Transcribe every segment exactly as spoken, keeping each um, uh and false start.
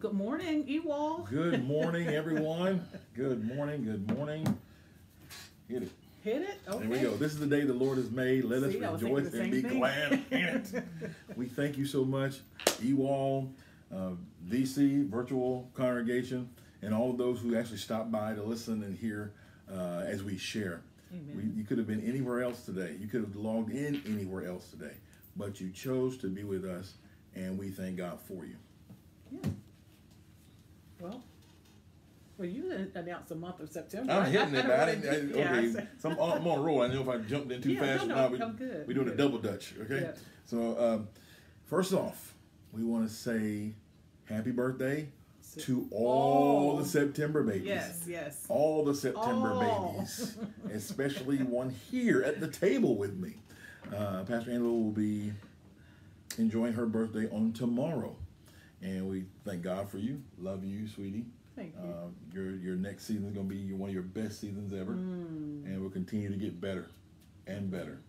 Good morning, E W O L. Good morning, everyone. Good morning, good morning. Hit it. Hit it? Okay. There we go. This is the day the Lord has made. Let See, us rejoice and be thing. glad in it. We thank you so much, E W O L, uh, V C, Virtual Congregation, and all of those who actually stopped by to listen and hear uh, as we share. Amen. We, you could have been anywhere else today. You could have logged in anywhere else today, but you chose to be with us, and we thank God for you. Yeah. Well, well, you announced the month of September. I'm hitting it. I, I didn't. I, okay, yeah, so I'm, I'm on a roll. I know if I jumped in too yeah, fast, no, no, now we, we're doing good. a double Dutch. Okay. Yeah. So, um, first off, we want to say happy birthday Se to all oh. the September babies. Yes, yes. All the September oh. babies, especially one here at the table with me. Uh, Pastor Angela will be enjoying her birthday on tomorrow. And we thank God for you. Love you, sweetie. Thank you. Uh, your, your next season is going to be your, one of your best seasons ever. Mm. And we'll continue to get better and better.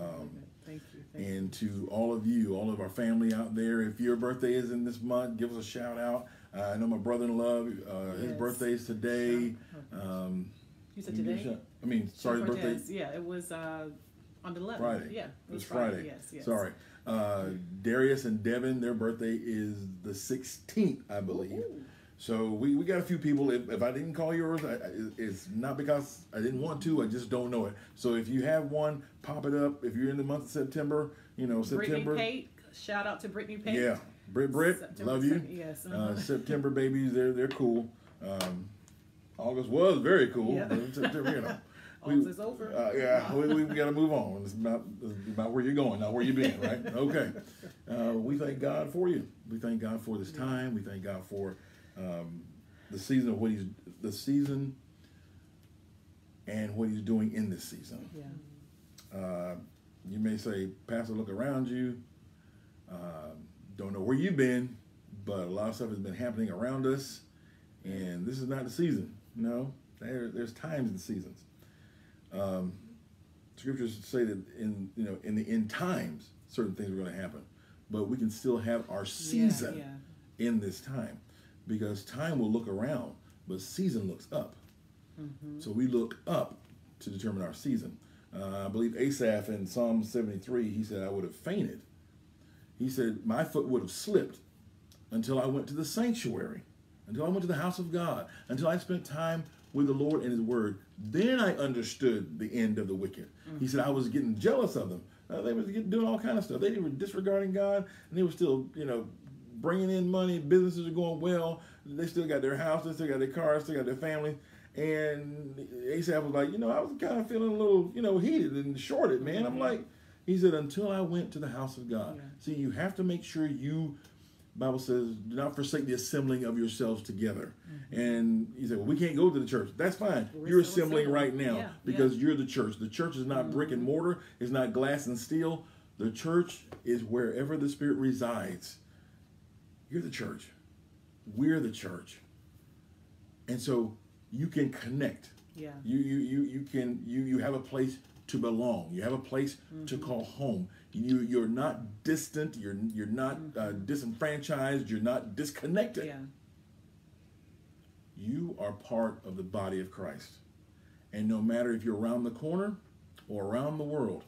Um, thank you. Thank and to all of you, all of our family out there, if your birthday is in this month, give us a shout out. Uh, I know my brother-in-law, uh, yes. his birthday is today. Oh, um, you said today? You I mean, sorry, birthday. Yeah, it was uh, on the eleventh. Friday. Yeah, it was, it was Friday. Friday. Yes, yes. Sorry. Uh, Darius and Devin, their birthday is the sixteenth, I believe. Ooh. So we, we got a few people. If, if I didn't call yours, I, I, it's not because I didn't want to. I just don't know it. So if you have one, pop it up. If you're in the month of September, you know, September. Brittany Pate, shout out to Brittany Pate. Yeah, Brit, Brit, September, love you. Yes. Uh, September babies, they're they're cool. Um, August was very cool. Yep. September, you know. We, All is over. Uh, yeah, we, we got to move on. It's about, it's about where you're going, not where you've been, right? Okay. Uh, we thank God for you. We thank God for this time. We thank God for um, the season of what He's the season and what He's doing in this season. Yeah. Uh, you may say, Pastor, look around you. Uh, don't know where you've been, but a lot of stuff has been happening around us, and this is not the season. No, there, there's times and seasons. Um, scriptures say that in you know in the end times certain things are going to happen, but we can still have our season yeah, yeah. in this time, because time will look around, but season looks up. Mm-hmm. So we look up to determine our season. Uh, I believe Asaph in Psalm seventy-three, he said, "I would have fainted." He said, "My foot would have slipped until I went to the sanctuary, until I went to the house of God, until I spent time with the Lord and His Word. Then I understood the end of the wicked." Mm-hmm. He said, "I was getting jealous of them." Uh, they were doing all kind of stuff. They were disregarding God, and they were still, you know, bringing in money. Businesses are going well. They still got their house. They still got their cars. Still got their family. And Asaph was like, you know, I was kind of feeling a little, you know, heated and shorted, man. Mm-hmm. I'm like, he said, until I went to the house of God. Yeah. See, you have to make sure you. Bible says, do not forsake the assembling of yourselves together. Mm-hmm. And he said, well, we can't go to the church. That's fine. We're you're assembling assembly. right now yeah, because yeah. you're the church. The church is not mm-hmm. brick and mortar. It's not glass and steel. The church is wherever the Spirit resides. You're the church. We're the church. And so you can connect. Yeah. You you you you can you you have a place to belong. You have a place mm-hmm. to call home. You, you're not distant. You're, you're not mm-hmm. uh, disenfranchised. You're not disconnected. Yeah. You are part of the body of Christ. And no matter if you're around the corner or around the world,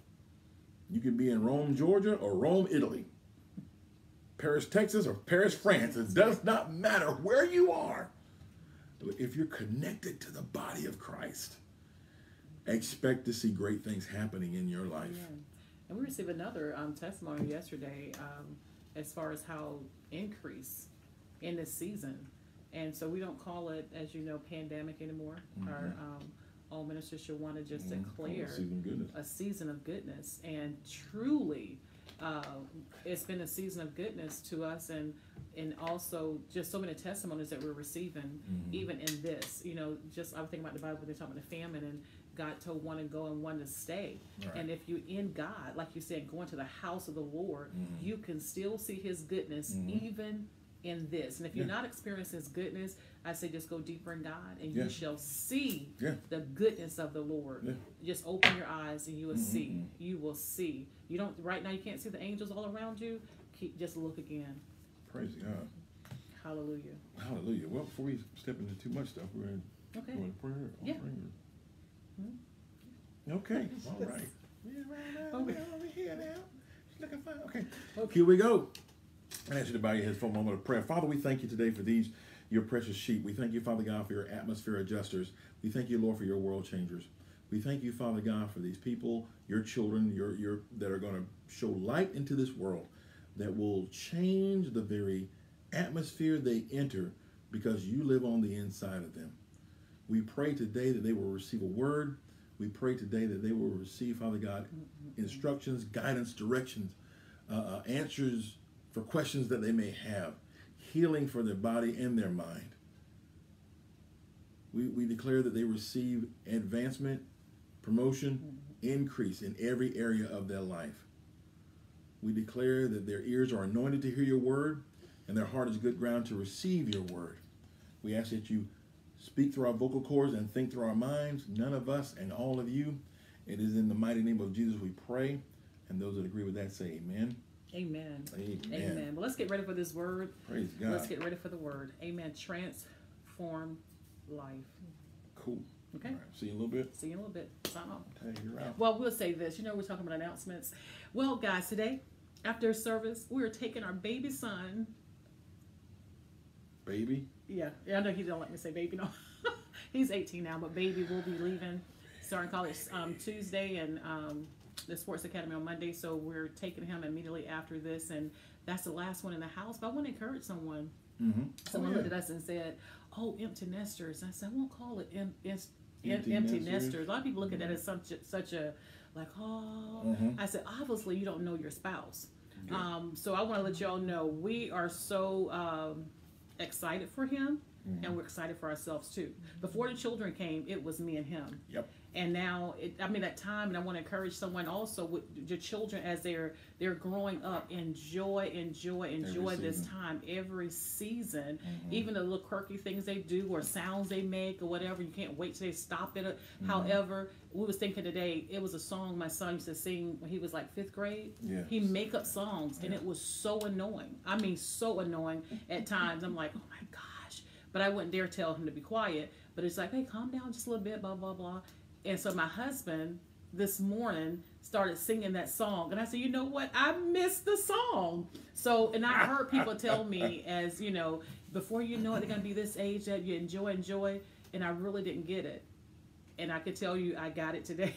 you can be in Rome, Georgia, or Rome, Italy, Paris, Texas, or Paris, France. It does not matter where you are. If you're connected to the body of Christ, expect to see great things happening in your life. Yeah. And we received another um, testimony yesterday um, as far as how increase in this season. And so we don't call it, as you know, pandemic anymore. Mm-hmm. Our um, all ministers should want to just mm-hmm. declare oh, a, season a season of goodness. And truly, uh, it's been a season of goodness to us, and and also just so many testimonies that we're receiving, mm-hmm. even in this. You know, just I was thinking about the Bible when they're talking about the famine, and God told one to go and one to stay. Right. And if you're in God, like you said, going to the house of the Lord, mm-hmm. you can still see His goodness mm-hmm. even in this. And if you're yeah. not experiencing His goodness, I say just go deeper in God, and yeah. you shall see yeah. the goodness of the Lord. Yeah. Just open your eyes and you will mm-hmm. see. You will see. You don't, right now you can't see the angels all around you. Keep, just look again. Praise God. Hallelujah. Hallelujah. Well, before we step into too much stuff, we're going to okay. go into prayer. Yeah. Prayer. Okay. All right. We're over here now. She's looking fine. Okay. Okay. Here we go. And I ask you to bow your heads for a moment of prayer. Father, we thank you today for these, your precious sheep. We thank you, Father God, for your atmosphere adjusters. We thank you, Lord, for your world changers. We thank you, Father God, for these people, your children, your, your, that are going to show light into this world, that will change the very atmosphere they enter because you live on the inside of them. We pray today that they will receive a word. We pray today that they will receive, Father God, instructions, guidance, directions, uh, uh, answers for questions that they may have, healing for their body and their mind. We, we declare that they receive advancement, promotion, increase in every area of their life. We declare that their ears are anointed to hear your word and their heart is good ground to receive your word. We ask that you speak through our vocal cords and think through our minds, none of us and all of you. It is in the mighty name of Jesus we pray. And those that agree with that say amen. Amen. Amen. Amen. Well, let's get ready for this word. Praise God. Let's get ready for the word. Amen. Transform life. Cool. Okay. All right. See you in a little bit. See you in a little bit. Psalm. Well, we'll say this. You know, we're talking about announcements. Well, guys, today, after service, we are taking our baby son. Baby? Yeah. Yeah, I know he don't let me say baby. No. He's eighteen now, but baby will be leaving, starting college um, Tuesday and um, the Sports Academy on Monday. So we're taking him immediately after this, and that's the last one in the house. But I want to encourage someone. Mm-hmm. Someone oh, yeah. looked at us and said, "Oh, empty nesters." And I said, "I won't call it em em empty, empty nesters. nesters." A lot of people look mm-hmm. at that as such a, such a like, "Oh." Mm-hmm. I said, "Obviously, you don't know your spouse." Yeah. Um, so I want to let y'all know we are so um, excited for him, mm-hmm. and we're excited for ourselves too. Before the children came, it was me and him. Yep. And now, it, I mean, that time, and I want to encourage someone also with your children as they're they're growing up. Enjoy, enjoy, enjoy this time every season. Mm-hmm. Even the little quirky things they do or sounds they make or whatever. You can't wait till they stop it. Mm-hmm. However, we was thinking today, it was a song my son used to sing when he was like fifth grade. Yes. He make up songs, yeah. and it was so annoying. I mean, so annoying at times. I'm like, oh my gosh. But I wouldn't dare tell him to be quiet. But it's like, hey, calm down just a little bit, blah, blah, blah. And so my husband this morning started singing that song. And I said, you know what? I missed the song. So, and I heard people tell me as, you know, before you know it, they're going to be this age that you enjoy, enjoy. And I really didn't get it. And I could tell you I got it today.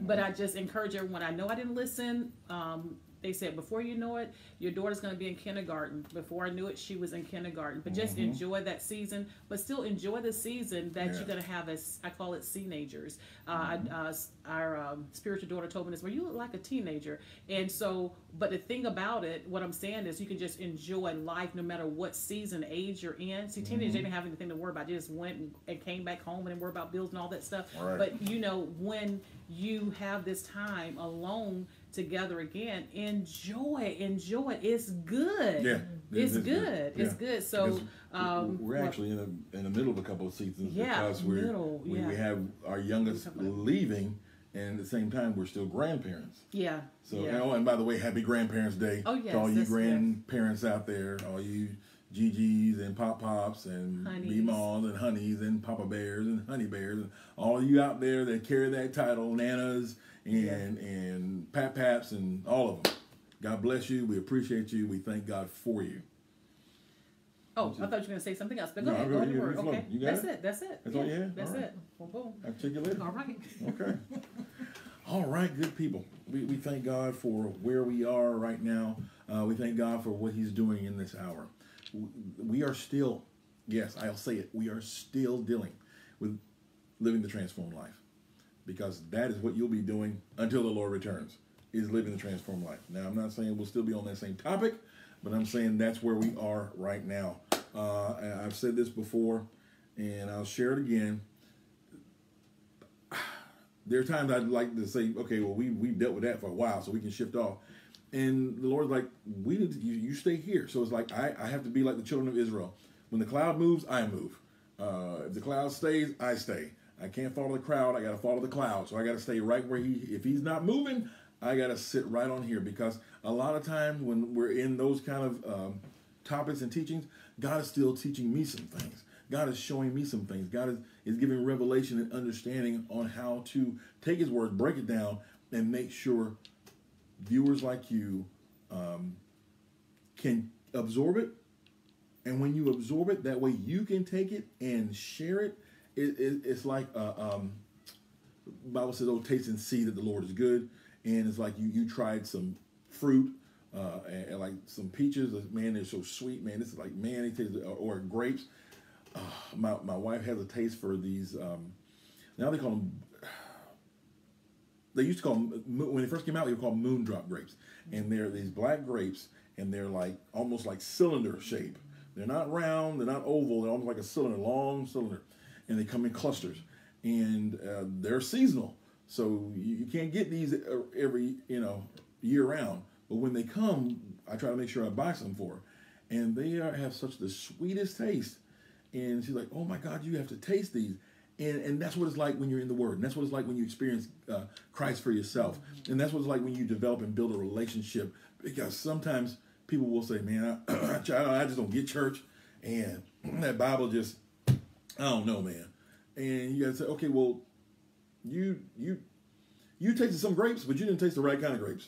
But I just encourage everyone. I know I didn't listen. Um, they said, before you know it, your daughter's going to be in kindergarten. Before I knew it, she was in kindergarten. But just mm-hmm. enjoy that season. But still enjoy the season that yeah. you're going to have as, I call it, teenagers. Mm-hmm. uh, uh, our um, spiritual daughter told me this, well, you look like a teenager. And so, but the thing about it, what I'm saying is you can just enjoy life no matter what season, age you're in. See, teenagers mm-hmm. didn't have anything to worry about. They just went and, and came back home and didn't worry about bills and all that stuff. All right. But, you know, when you have this time alone, together again, enjoy, enjoy. It's good. Yeah, it's, it's good. Yeah. It's good. So because um, we're actually well, in a, in the middle of a couple of seasons yeah, because we're middle, we, yeah. we have our youngest leaving, and at the same time we're still grandparents. Yeah. So yeah. oh, and by the way, happy Grandparents' Day oh, yes, to all you grandparents good. out there, all you Gigi's and Pop Pops and B-Maws and Honeys and Papa Bears and Honey Bears and all you out there that carry that title, Nanas. And yeah. and Pat Paps and all of them. God bless you. We appreciate you. We thank God for you. Oh, I thought you were going to say something else. But go no, ahead. Go ahead and work. Okay. You got that's it. it. That's it. That's yeah. all you had? That's all right. it. Boom, boom. I'll check you later. All right. Okay. All right, good people. We, we thank God for where we are right now. Uh, we thank God for what he's doing in this hour. We are still, yes, I'll say it, we are still dealing with living the transformed life. Because that is what you'll be doing until the Lord returns, is living the transformed life. Now, I'm not saying we'll still be on that same topic, but I'm saying that's where we are right now. Uh, I've said this before, and I'll share it again. There are times I'd like to say, okay, well, we, we've dealt with that for a while, so we can shift off. And the Lord's like, we need to, you, you stay here. So it's like, I, I have to be like the children of Israel. When the cloud moves, I move. Uh, if the cloud stays, I stay. I can't follow the crowd. I got to follow the cloud. So I got to stay right where he, if he's not moving, I got to sit right on here because a lot of times when we're in those kind of um, topics and teachings, God is still teaching me some things. God is showing me some things. God is, is giving revelation and understanding on how to take his word, break it down, and make sure viewers like you um, can absorb it. And when you absorb it, that way you can take it and share it. It, it it's like uh, um, the Bible says, oh, taste and see that the Lord is good. And it's like you, you tried some fruit uh, and, and like some peaches. Man, they're so sweet, man. This is like, man, it tastes, or, or grapes. Uh, my, my wife has a taste for these. Um, now they call them, they used to call them, when they first came out, they were called moondrop grapes. And they're these black grapes, and they're like almost like cylinder shape. They're not round, they're not oval, they're almost like a cylinder, long cylinder. And they come in clusters. And uh, they're seasonal. So you, you can't get these every, you know, year round. But when they come, I try to make sure I buy some for her. And they are, have such the sweetest taste. And she's like, oh my God, you have to taste these. And, and that's what it's like when you're in the Word. And that's what it's like when you experience uh, Christ for yourself. And that's what it's like when you develop and build a relationship. Because sometimes people will say, man, I, I just don't get church. And that Bible just, I don't know, man. And you got to say, okay, well, you you you tasted some grapes, but you didn't taste the right kind of grapes.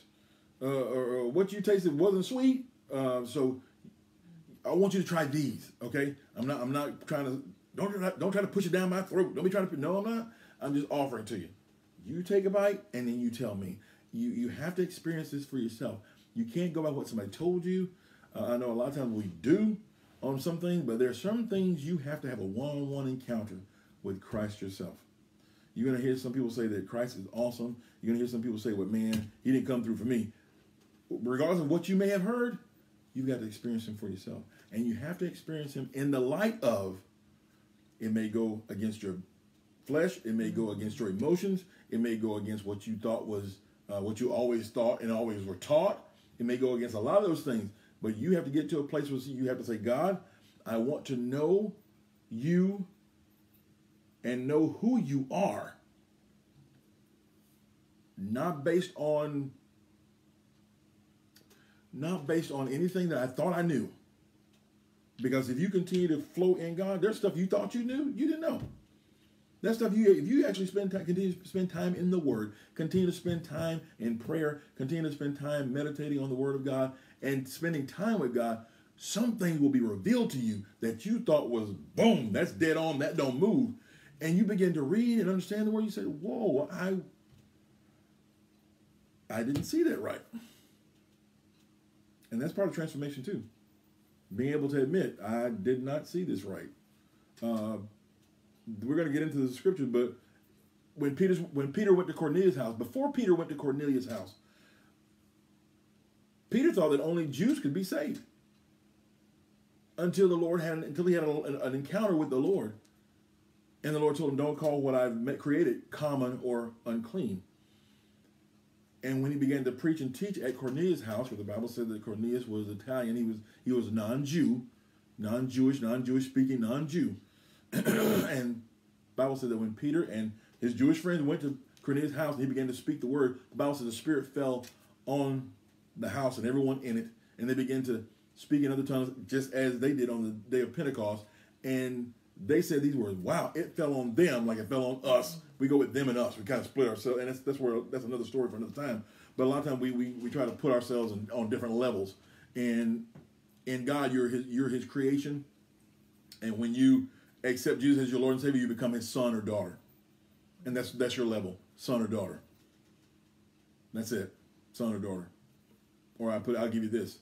Uh, or, or what you tasted wasn't sweet. Uh, so I want you to try these, okay? I'm not I'm not trying to, don't, don't try to push it down my throat. Don't be trying to, no, I'm not. I'm just offering to you. You take a bite, and then you tell me. You, you have to experience this for yourself. You can't go by what somebody told you. Uh, I know a lot of times we do on some things, but there are some things you have to have a one-on-one encounter with Christ yourself. You're going to hear some people say that Christ is awesome. You're going to hear some people say, well, man, he didn't come through for me. Regardless of what you may have heard, you've got to experience him for yourself. And you have to experience him in the light of, it may go against your flesh, it may go against your emotions, it may go against what you thought was, uh, what you always thought and always were taught. It may go against a lot of those things, but you have to get to a place where you have to say, God, I want to know you and know who you are, not based on Not based on anything that I thought I knew. Because if you continue to flow in God, there's stuff you thought you knew, you didn't know. That stuff, you, if you actually spend time, continue to spend time in the Word, continue to spend time in prayer, continue to spend time meditating on the Word of God, and spending time with God, something will be revealed to you that you thought was, boom, that's dead on, that don't move. And you begin to read and understand the Word, you say, whoa, I, I didn't see that right. And that's part of transformation too. Being able to admit, I did not see this right. Uh, we're going to get into the scriptures, but when, Peter's, when Peter went to Cornelius' house, before Peter went to Cornelius' house, Peter thought that only Jews could be saved. Until the Lord had, until he had a, an, an encounter with the Lord, and the Lord told him, "Don't call what I've created common or unclean." And when he began to preach and teach at Cornelius' house, where the Bible said that Cornelius was Italian, he was he was non-Jew, non-Jewish, non-Jewish speaking, non-Jew. And the Bible said that when Peter and his Jewish friends went to Cornelius' house and he began to speak the word, the Bible said the Spirit fell on the house and everyone in it, and they began to speak in other tongues just as they did on the day of Pentecost. And they said these words, wow, it fell on them like it fell on us. We go with them and us. We kind of split ourselves. And that's, that's where that's another story for another time. But a lot of times we, we, we try to put ourselves in, on different levels. And in God, you're his, you're his creation. And when you accept Jesus as your Lord and Savior, you become his son or daughter. And that's, that's your level, son or daughter. That's it, son or daughter. Or I put, I'll give you this.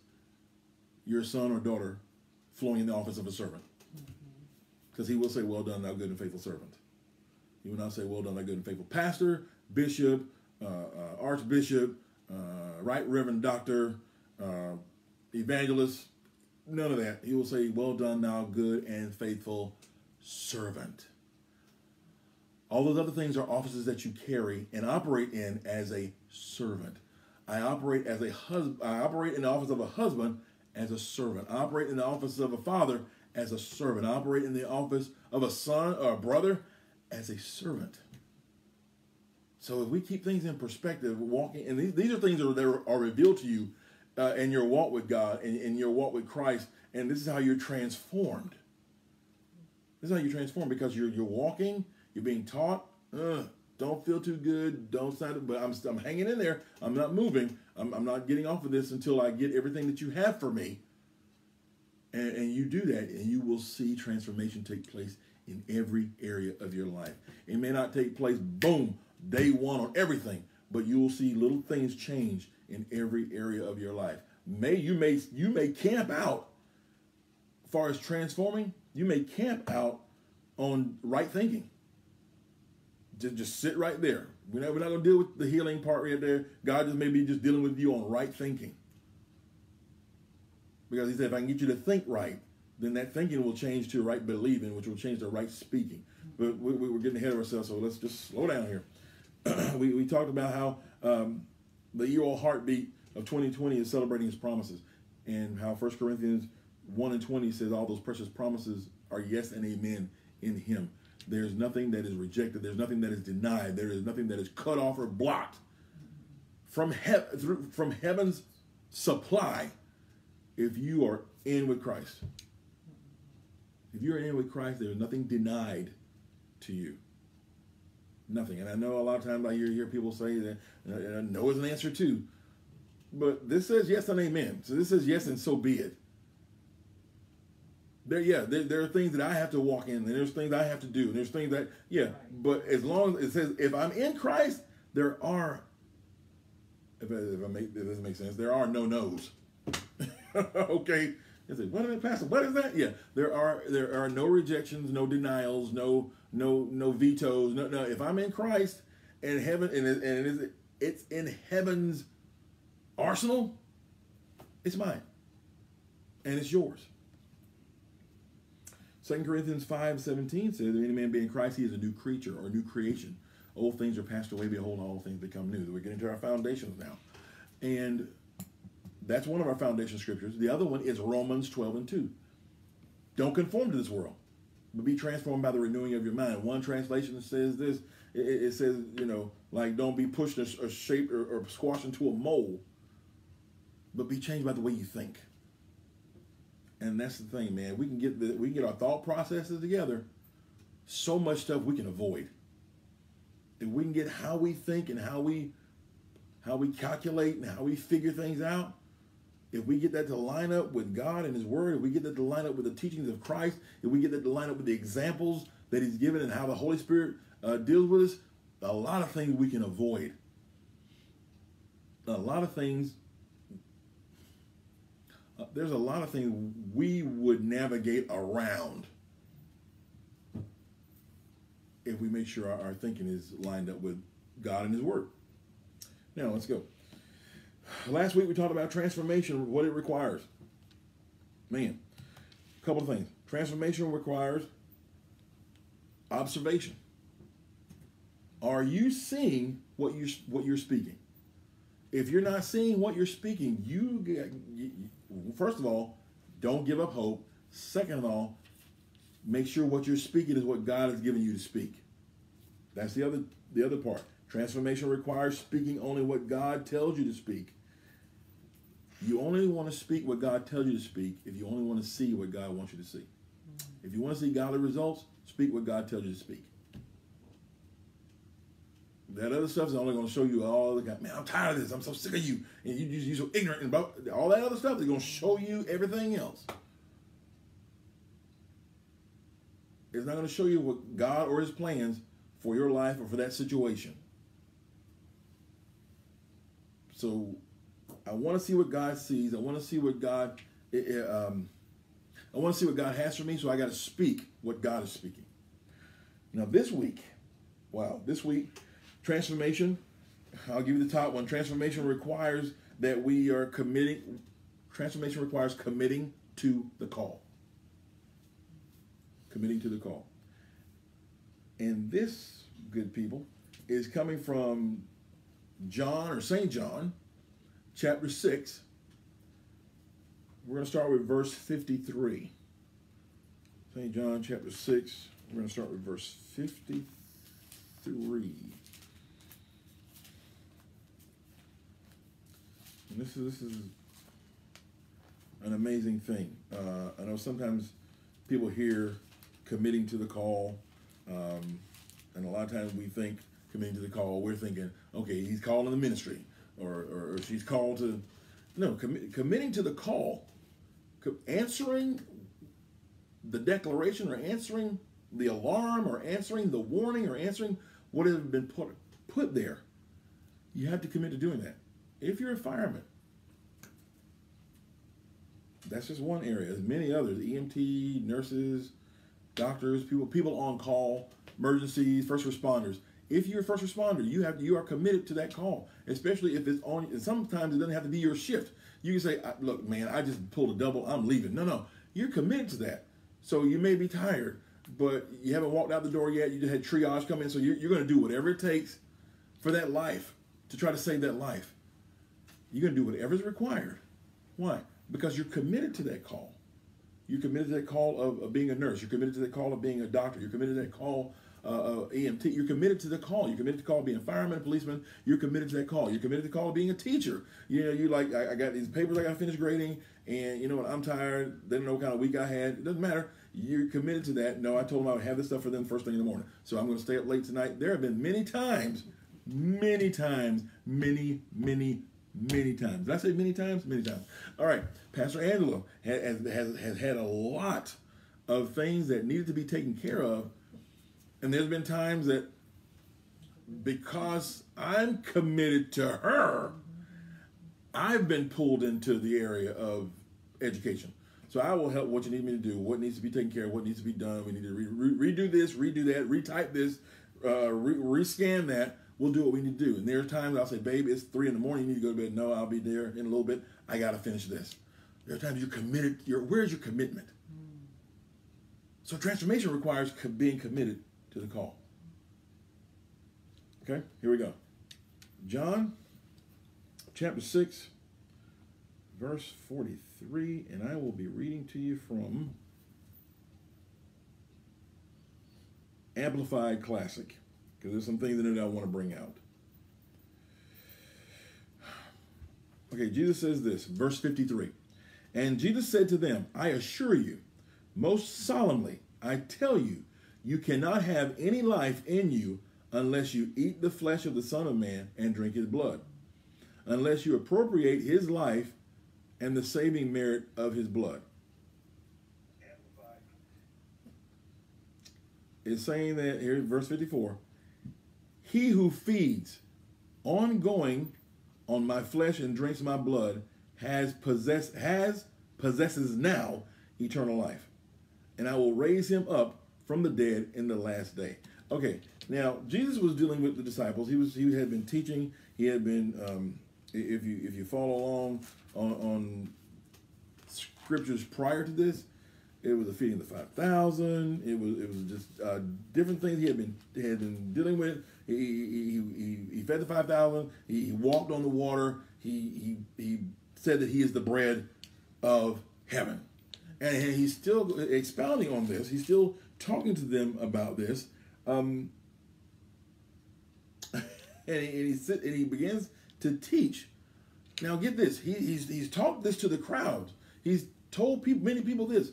You're a son or daughter flowing in the office of a servant. Because he will say, well done, thou good and faithful servant. He will not say, well done, thou good and faithful pastor, bishop, uh, uh, archbishop, uh, right reverend doctor, uh, evangelist, none of that. He will say, well done, thou good and faithful servant. All those other things are offices that you carry and operate in as a servant. I operate as a husband. I operate in the office of a husband as a servant. I operate in the office of a father as a servant. I operate in the office of a son or a brother as a servant. So if we keep things in perspective, walking, and these, these are things that are, that are revealed to you uh, in your walk with God and in, in your walk with Christ And this is how you're transformed. This is how you're transformed, because you're, you're walking, you're being taught, uh, don't feel too good, don't sound, but I'm, I'm hanging in there, I'm not moving, I'm, I'm not getting off of this until I get everything that you have for me. And, and you do that, and you will see transformation take place in every area of your life. It may not take place, boom, day one on everything, but you will see little things change in every area of your life. May you may you may camp out, as far as transforming, you may camp out on right thinking. Just, just sit right there. We're not, we're not going to deal with the healing part right there. God just may be just dealing with you on right thinking. Because he said, if I can get you to think right, then that thinking will change to right believing, which will change to right speaking. But we, we, we're getting ahead of ourselves, so let's just slow down here. we, we talked about how um, the E W O L heartbeat of twenty twenty is celebrating his promises, and how First Corinthians one and twenty says all those precious promises are yes and amen in him. There's nothing that is rejected. There's nothing that is denied. There is nothing that is cut off or blocked from, he through, from heaven's supply if you are in with Christ. If you're in with Christ, there's nothing denied to you. Nothing. And I know a lot of times I hear, hear people say that, and I know it's an answer too. But this says yes and amen. So this says yes and so be it. There, yeah, there, there are things that I have to walk in, and there's things I have to do, and there's things that, yeah. But as long as it says, if I'm in Christ, there are, if, if, I make, if it doesn't make sense, there are no no's. Okay. It says, what a minute, Pastor, what is that? Yeah, there are there are no rejections, no denials, no no no vetoes. No, no. If I'm in Christ, and heaven, and it, and it is, it's in heaven's arsenal, it's mine, and it's yours. Second Corinthians five seventeen says, if any man be in Christ, he is a new creature or a new creation. Old things are passed away, behold, all things become new. We're getting to our foundations now. And that's one of our foundation scriptures. The other one is Romans twelve and two. Don't conform to this world, but be transformed by the renewing of your mind. One translation says this. It, it says, you know, like don't be pushed or, or shaped or, or squashed into a mold, but be changed by the way you think. And that's the thing, man. We can get the, we can get our thought processes together. So much stuff we can avoid. If we can get how we think and how we how we calculate and how we figure things out, if we get that to line up with God and his word, if we get that to line up with the teachings of Christ, if we get that to line up with the examples that he's given and how the Holy Spirit uh, deals with us, a lot of things we can avoid. A lot of things There's a lot of things we would navigate around if we make sure our, our thinking is lined up with God and his word. Now, let's go. Last week we talked about transformation, what it requires. Man, a couple of things. Transformation requires observation. Are you seeing what you're, what you're speaking? If you're not seeing what you're speaking, you get... You, first of all, don't give up hope. Second of all, make sure what you're speaking is what God has given you to speak. That's the other the other part. Transformation requires speaking only what God tells you to speak. You only want to speak what God tells you to speak if you only want to see what God wants you to see. If you want to see godly results, speak what God tells you to speak. That other stuff is only going to show you all the God, man, I'm tired of this. I'm so sick of you. And you, you, you're so ignorant. And about, all that other stuff is going to show you everything else. It's not going to show you what God or his plans for your life or for that situation. So I want to see what God sees. I want to see what God, um, I want to see what God has for me. So I got to speak what God is speaking. Now this week, wow, this week, transformation, I'll give you the top one. Transformation requires that we are committing, transformation requires committing to the call. Committing to the call. And this, good people, is coming from John or Saint John, chapter six. We're going to start with verse fifty-three. Saint John chapter six, we're going to start with verse fifty-three. And this is, this is an amazing thing. Uh, I know sometimes people hear committing to the call, um, and a lot of times we think committing to the call, we're thinking, okay, he's called in the ministry, or, or, or she's called to, no, com committing to the call, co answering the declaration, or answering the alarm, or answering the warning, or answering what has been put, put there. You have to commit to doing that. If you're a fireman, that's just one area. There's many others, E M T, nurses, doctors, people people on call, emergencies, first responders. If you're a first responder, you have you are committed to that call, especially if it's on, and sometimes it doesn't have to be your shift. You can say, look, man, I just pulled a double, I'm leaving. No, no, you're committed to that. So you may be tired, but you haven't walked out the door yet. You just had triage come in, so you're, you're going to do whatever it takes for that life, to try to save that life. You're going to do whatever is required. Why? Because you're committed to that call. You're committed to that call of, of being a nurse. You're committed to that call of being a doctor. You're committed to that call uh, of E M T. You're committed to the call. You're committed to the call of being a fireman, a policeman. You're committed to that call. You're committed to the call of being a teacher. You know, you like, I, I got these papers I got to finish grading, and you know what, I'm tired. They don't know what kind of week I had. It doesn't matter. You're committed to that. No, I told them I would have this stuff for them first thing in the morning. So I'm going to stay up late tonight. There have been many times, many times, many, many, many times. Did I say many times? Many times. All right. Pastor Angela has, has, has had a lot of things that needed to be taken care of. And there's been times that because I'm committed to her, I've been pulled into the area of education. So I will help what you need me to do, what needs to be taken care of, what needs to be done. We need to re re redo this, redo that, retype this, uh, re rescan that. We'll do what we need to do. And there are times I'll say, babe, it's three in the morning. You need to go to bed. No, I'll be there in a little bit. I got to finish this. There are times you're committed. You're, where's your commitment? Mm. So transformation requires co being committed to the call. Okay, here we go. John chapter six, verse forty-three. And I will be reading to you from Amplified Classic, because there's some things in it that I want to bring out. Okay, Jesus says this, verse fifty-three. And Jesus said to them, I assure you, most solemnly, I tell you, you cannot have any life in you unless you eat the flesh of the Son of Man and drink his blood, unless you appropriate his life and the saving merit of his blood. It's saying that, here's verse fifty-four, he who feeds ongoing on my flesh and drinks my blood has possess has possesses now eternal life, and I will raise him up from the dead in the last day. Okay, now Jesus was dealing with the disciples. He was he had been teaching. He had been um, if you if you follow along on, on scriptures prior to this, it was the feeding of the five thousand. It was it was just uh, different things he had been he had been dealing with. He, he, he, he fed the five thousand. He, he walked on the water. He, he, he said that he is the bread of heaven. And he's still expounding on this. He's still talking to them about this. Um, and, he, and, he sit, and he begins to teach. Now get this. He, he's, he's taught this to the crowd. He's told people, many people this.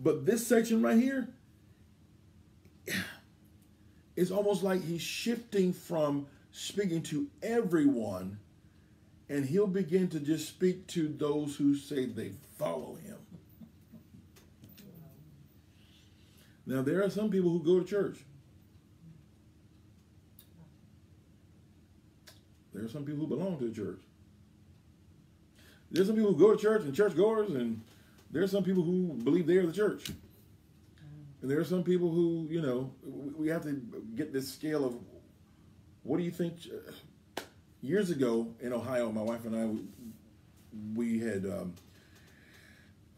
But this section right here, it's almost like he's shifting from speaking to everyone, and he'll begin to just speak to those who say they follow him. Now, there are some people who go to church. There are some people who belong to the church. There's some people who go to church and churchgoers, and there are some people who believe they are the church. And there are some people who, you know, we have to get this scale of, what do you think? Years ago in Ohio, my wife and I, we had, um,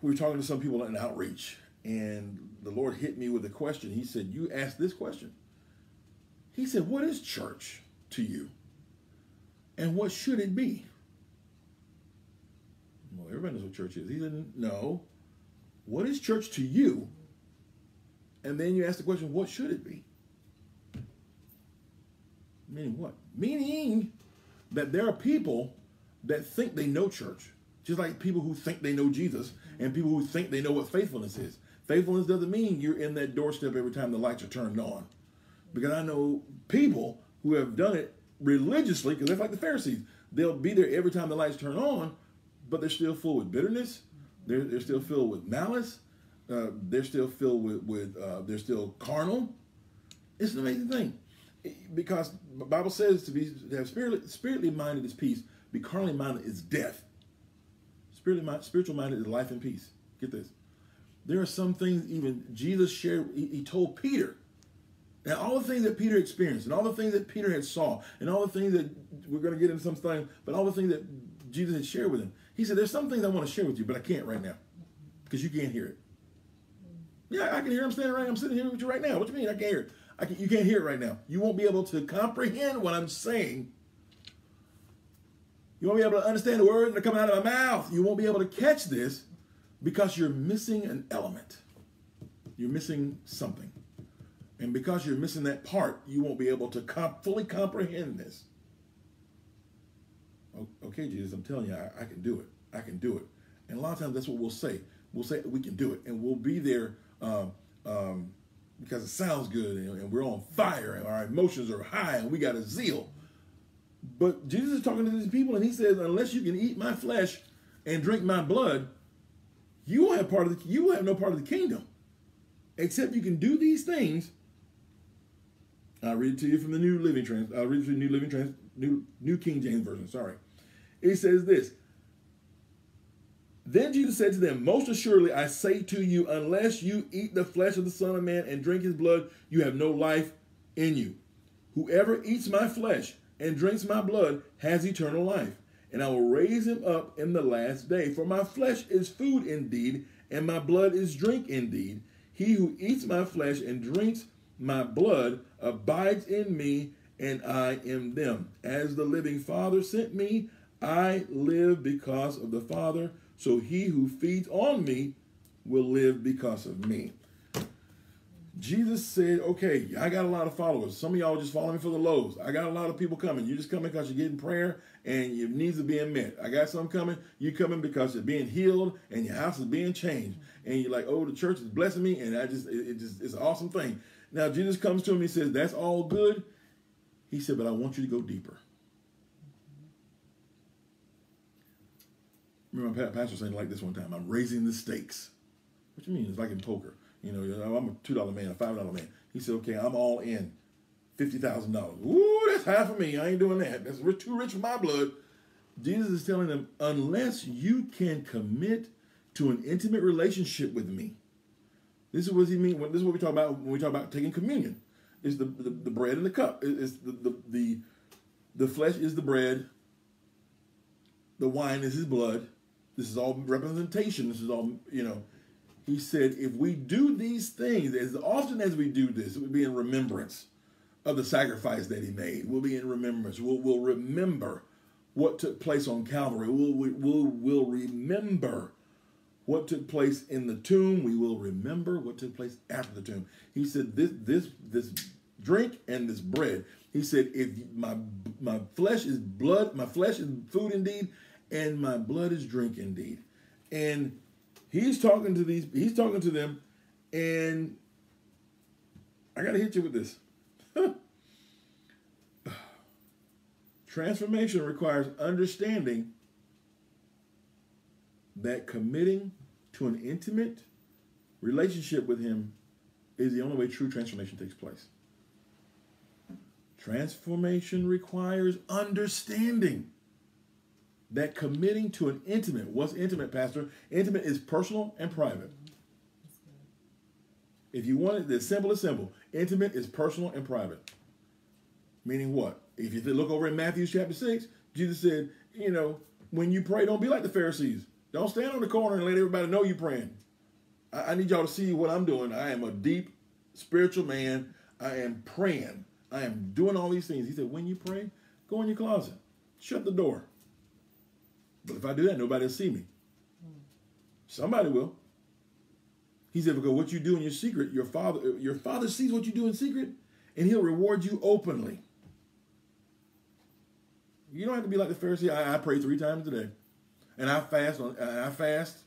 we were talking to some people in outreach, and the Lord hit me with a question. He said, you asked this question. He said, what is church to you? And what should it be? Well, everybody knows what church is. He said, no. What is church to you? And then you ask the question, what should it be? Meaning what? Meaning that there are people that think they know church. Just like people who think they know Jesus and people who think they know what faithfulness is. Faithfulness doesn't mean you're in that doorstep every time the lights are turned on. Because I know people who have done it religiously, because they're like the Pharisees. They'll be there every time the lights turn on, but they're still full with bitterness. They're, they're still filled with malice. Uh, they're still filled with, with uh, they're still carnal. It's an amazing thing. Because the Bible says to be to have spirit, spiritually minded is peace. Be carnally minded is death. Spiritually minded, spiritual minded is life and peace. Get this. There are some things even Jesus shared. He, he told Peter. And all the things that Peter experienced, and all the things that Peter had saw, and all the things that we're going to get into some stuff, but all the things that Jesus had shared with him. He said, there's some things I want to share with you, but I can't right now because you can't hear it. Yeah, I can hear him standing right. I'm sitting here with you right now. What do you mean I can't hear it? I can, you can't hear it right now. You won't be able to comprehend what I'm saying. You won't be able to understand the words that are coming out of my mouth. You won't be able to catch this because you're missing an element. You're missing something. And because you're missing that part, you won't be able to comp fully comprehend this. Okay, Jesus, I'm telling you, I, I can do it. I can do it. And a lot of times that's what we'll say. We'll say we can do it. And we'll be there um, um, because it sounds good and, and we're on fire and our emotions are high and we got a zeal. But Jesus is talking to these people and he says, unless you can eat my flesh and drink my blood, you won't have part of the, you will have no part of the kingdom. Except you can do these things. I'll read it to you from the New Living Trans. I'll read it to the New Living Trans, New New King James Version. Sorry, it says this. Then Jesus said to them, "Most assuredly, I say to you, unless you eat the flesh of the Son of Man and drink his blood, you have no life in you. Whoever eats my flesh and drinks my blood has eternal life, and I will raise him up in the last day. For my flesh is food indeed, and my blood is drink indeed. He who eats my flesh and drinks my blood abides in me, and I in them. As the living Father sent me, I live because of the Father. So he who feeds on me will live because of me." Jesus said, okay, I got a lot of followers. Some of y'all just follow me for the lows. I got a lot of people coming. You just coming because you're getting prayer and your needs are being met. I got some coming. You coming because you're being healed and your house is being changed. And you're like, oh, the church is blessing me. And I just, it, it just, it's an awesome thing. Now, Jesus comes to him and he says, that's all good. He said, but I want you to go deeper. Remember my pastor saying like this one time, I'm raising the stakes. What do you mean? It's like in poker. You know, I'm a two dollar man, a five dollar man. He said, okay, I'm all in. fifty thousand dollars. Ooh, that's high for me. I ain't doing that. That's we're too rich for my blood. Jesus is telling them, unless you can commit to an intimate relationship with me. This is what he mean. This is what we talk about when we talk about taking communion. It's the, the, the bread and the cup. It's the, the, the, the flesh is the bread. The wine is his blood. This is all representation. This is all, you know. He said, if we do these things, as often as we do this, it would be in remembrance of the sacrifice that he made. We'll be in remembrance. We'll, we'll remember what took place on Calvary. We'll, we, we'll, we'll remember what took place in the tomb. We will remember what took place after the tomb. He said, this this this drink and this bread. He said, if my my flesh is blood, my flesh is food indeed, and my blood is drink indeed. And he's talking to these, he's talking to them, and I gotta hit you with this. Transformation requires understanding that committing to an intimate relationship with him is the only way true transformation takes place. Transformation requires understanding that committing to an intimate, what's intimate, Pastor? Intimate is personal and private. If you want it, the simple is simple. Intimate is personal and private. Meaning what? If you look over in Matthew chapter six, Jesus said, you know, when you pray, don't be like the Pharisees. Don't stand on the corner and let everybody know you're praying. I, I need y'all to see what I'm doing. I am a deep spiritual man. I am praying. I am doing all these things. He said, when you pray, go in your closet. Shut the door. But if I do that, nobody will see me. Somebody will. He said, because what you do in your secret, your father, your father sees what you do in secret, and he'll reward you openly. You don't have to be like the Pharisee. I, I pray three times a day. And I fast on, I fast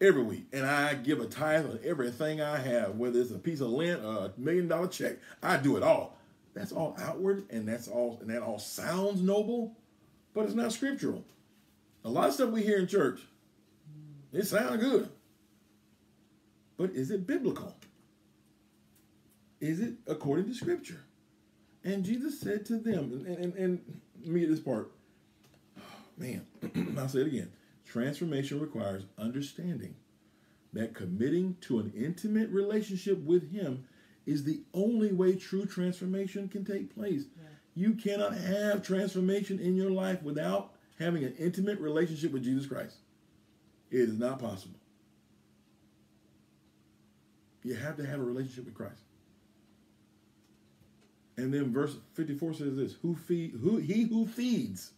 every week, and I give a tithe on everything I have, whether it's a piece of lint or a million dollar check. I do it all. That's all outward, and that's all, and that all sounds noble, but it's not scriptural. A lot of stuff we hear in church, it sounds good, but is it biblical? Is it according to scripture? And Jesus said to them, and, and, and let me get this part. Oh, man, I'll say it again. Transformation requires understanding that committing to an intimate relationship with him is the only way true transformation can take place. Yeah. You cannot have transformation in your life without having an intimate relationship with Jesus Christ. It is not possible. You have to have a relationship with Christ. And then verse fifty-four says this, who feed, who, he who feeds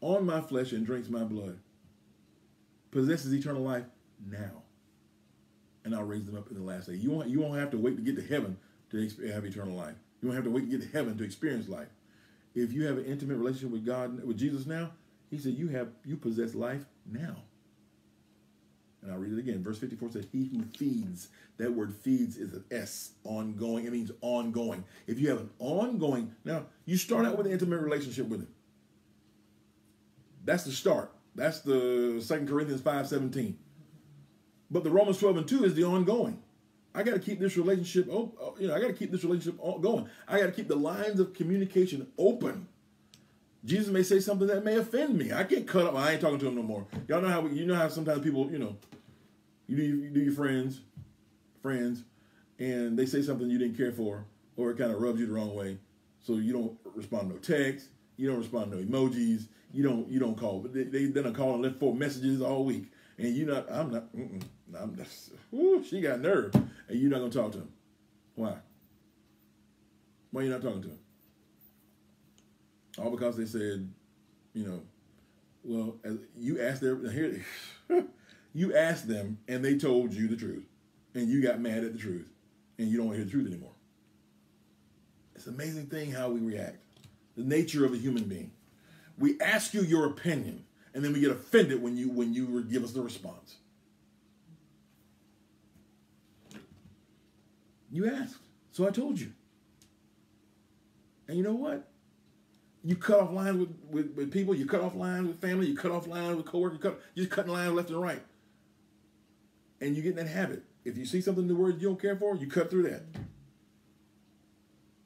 on my flesh and drinks my blood possesses eternal life now. And I'll raise them up in the last day. You won't, you won't have to wait to get to heaven to have eternal life. You won't have to wait to get to heaven to experience life. If you have an intimate relationship with God, with Jesus now, he said you have, you possess life now. And I'll read it again. Verse fifty-four says, he who feeds. That word feeds is an S, ongoing. It means ongoing. If you have an ongoing, now you start out with an intimate relationship with him. That's the start. That's the Second Corinthians five seventeen. But the Romans twelve and two is the ongoing. I got to keep this relationship, oh, you know, I got to keep this relationship going. I got to keep the lines of communication open. Jesus may say something that may offend me. I can't cut up. I ain't talking to him no more. Y'all know how we, you know how sometimes people, you know, you do, you do your friends, friends, and they say something you didn't care for, or it kind of rubs you the wrong way, so you don't respond to no text, you don't respond to no emojis, you don't you don't call. But they they done call and left four messages all week, and you not, I'm not. Mm-mm. I'm just, whoo, she got nerve, and you're not going to talk to him. Why? Why are you not talking to him? All because they said, you know, well, as you asked their, here, you asked them, and they told you the truth, and you got mad at the truth, and you don't want to hear the truth anymore. It's an amazing thing how we react, the nature of a human being. We ask you your opinion, and then we get offended when you when you give us the response. You asked, so I told you. And you know what? You cut off lines with, with, with people, you cut off lines with family, you cut off lines with coworkers, you cut, you're just cutting lines left and right. And you get in that habit. If you see something in the word you don't care for, you cut through that.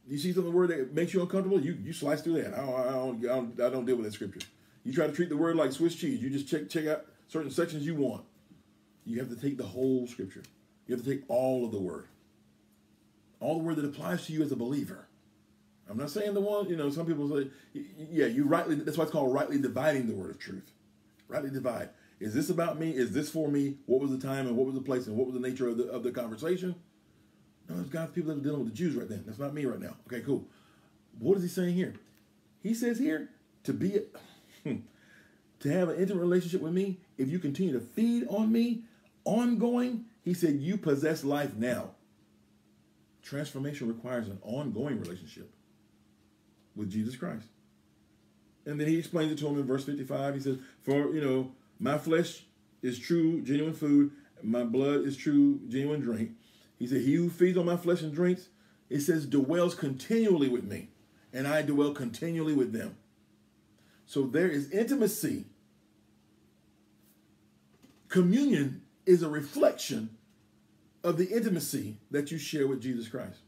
You see something in the word that makes you uncomfortable, you, you slice through that. I don't, I, don't, I, don't, I don't deal with that scripture. You try to treat the word like Swiss cheese. You just check, check out certain sections you want. You have to take the whole scripture. You have to take all of the word. All the word that applies to you as a believer. I'm not saying the one, you know, some people say, yeah, you rightly, that's why it's called rightly dividing the word of truth. Rightly divide. Is this about me? Is this for me? What was the time and what was the place and what was the nature of the, of the conversation? No, it's God's people that are dealing with the Jews right then. That's not me right now. Okay, cool. What is he saying here? He says here, to be, a, to have an intimate relationship with me, if you continue to feed on me, ongoing, he said, you possess life now. Transformation requires an ongoing relationship with Jesus Christ. And then he explains it to him in verse fifty-five. He says, for, you know, my flesh is true, genuine food. My blood is true, genuine drink. He said, he who feeds on my flesh and drinks, it says, dwells continually with me, and I dwell continually with them. So there is intimacy. Communion is a reflection of the intimacy that you share with Jesus Christ.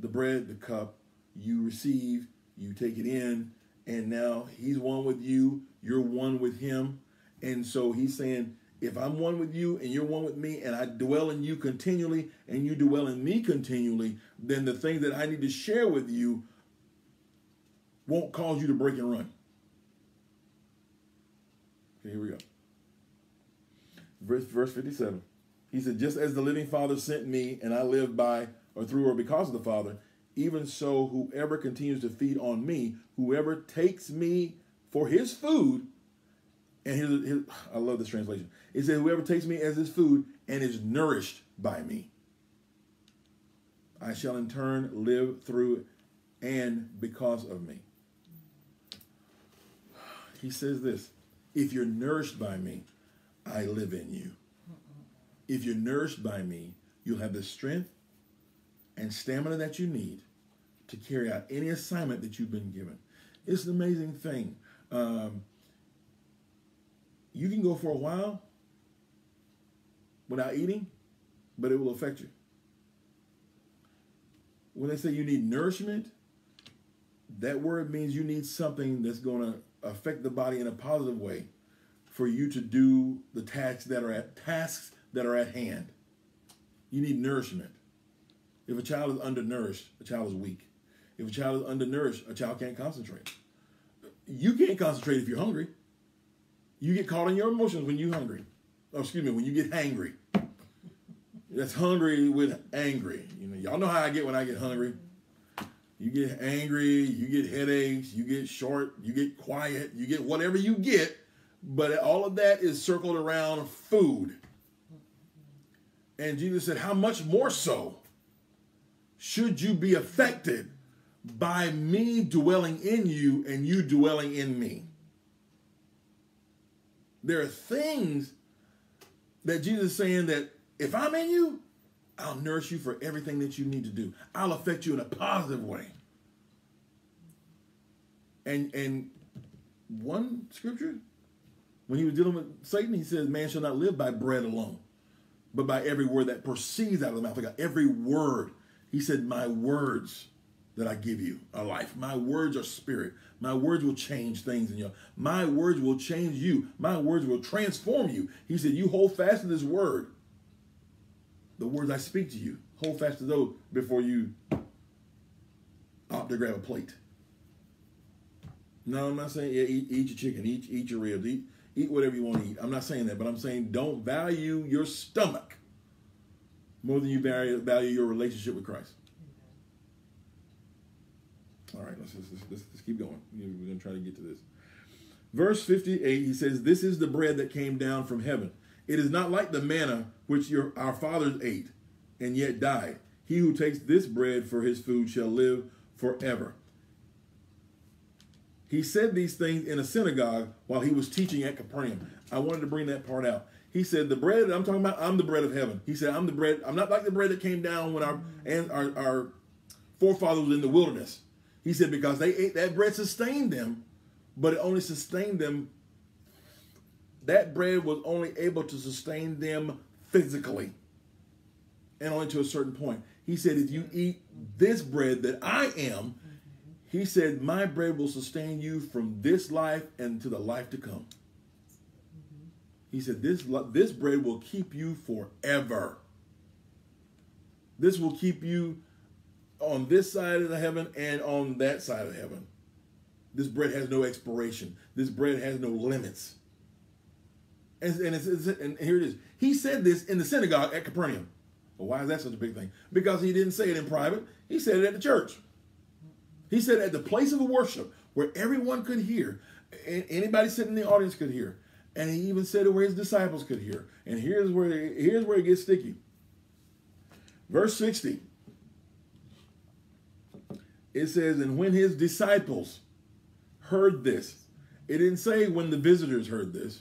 The bread, the cup, you receive, you take it in, and now he's one with you, you're one with him. And so he's saying, if I'm one with you and you're one with me and I dwell in you continually and you dwell in me continually, then the thing that I need to share with you won't cause you to break and run. Okay, here we go. Verse, verse fifty-seven. He said, just as the living Father sent me and I live by or through or because of the Father, even so whoever continues to feed on me, whoever takes me for his food, and his, his, I love this translation. It says, whoever takes me as his food and is nourished by me, I shall in turn live through and because of me. He says this, if you're nourished by me, I live in you. If you're nourished by me, you'll have the strength and stamina that you need to carry out any assignment that you've been given. It's an amazing thing. Um, you can go for a while without eating, but it will affect you. When they say you need nourishment, that word means you need something that's going to affect the body in a positive way for you to do the tasks that are at tasks that are at hand. You need nourishment. If a child is undernourished, a child is weak. If a child is undernourished, a child can't concentrate. You can't concentrate if you're hungry. You get caught in your emotions when you're hungry. Oh, excuse me, when you get hangry. That's hungry with angry. You know, y'all know how I get when I get hungry. You get angry, you get headaches, you get short, you get quiet, you get whatever you get, but all of that is circled around food. And Jesus said, how much more so should you be affected by me dwelling in you and you dwelling in me? There are things that Jesus is saying that if I'm in you, I'll nourish you for everything that you need to do. I'll affect you in a positive way. And, and one scripture, when he was dealing with Satan, he says, man shall not live by bread alone, but by every word that proceeds out of the mouth of God. Every word. He said, my words that I give you are life. My words are spirit. My words will change things in you. My words will change you. My words will transform you. He said, you hold fast to this word. The words I speak to you, hold fast to those before you opt to grab a plate. No, I'm not saying yeah, eat, eat your chicken, eat, eat your ribs, eat, eat whatever you want to eat. I'm not saying that, but I'm saying don't value your stomach more than you value, value your relationship with Christ. All right, let's, let's, let's, let's keep going. We're going to try to get to this. Verse fifty-eight, he says, this is the bread that came down from heaven. It is not like the manna which your, our fathers ate and yet died. He who takes this bread for his food shall live forever. He said these things in a synagogue while he was teaching at Capernaum. I wanted to bring that part out. He said, the bread that I'm talking about, I'm the bread of heaven. He said, I'm the bread. I'm not like the bread that came down when our, and our, our forefathers were in the wilderness. He said, because they ate that bread sustained them, but it only sustained them. That bread was only able to sustain them physically and only to a certain point. He said, if you eat this bread that I am, he said, my bread will sustain you from this life and to the life to come. He said, this, this bread will keep you forever. This will keep you on this side of the heaven and on that side of heaven. This bread has no expiration. This bread has no limits. And, and, it's, it's, and here it is. He said this in the synagogue at Capernaum. Well, why is that such a big thing? Because he didn't say it in private. He said it at the church. He said it at the place of worship where everyone could hear. And anybody sitting in the audience could hear. And he even said it where his disciples could hear. And here's where, here's where it gets sticky. Verse sixty. It says, and when his disciples heard this. It didn't say when the visitors heard this.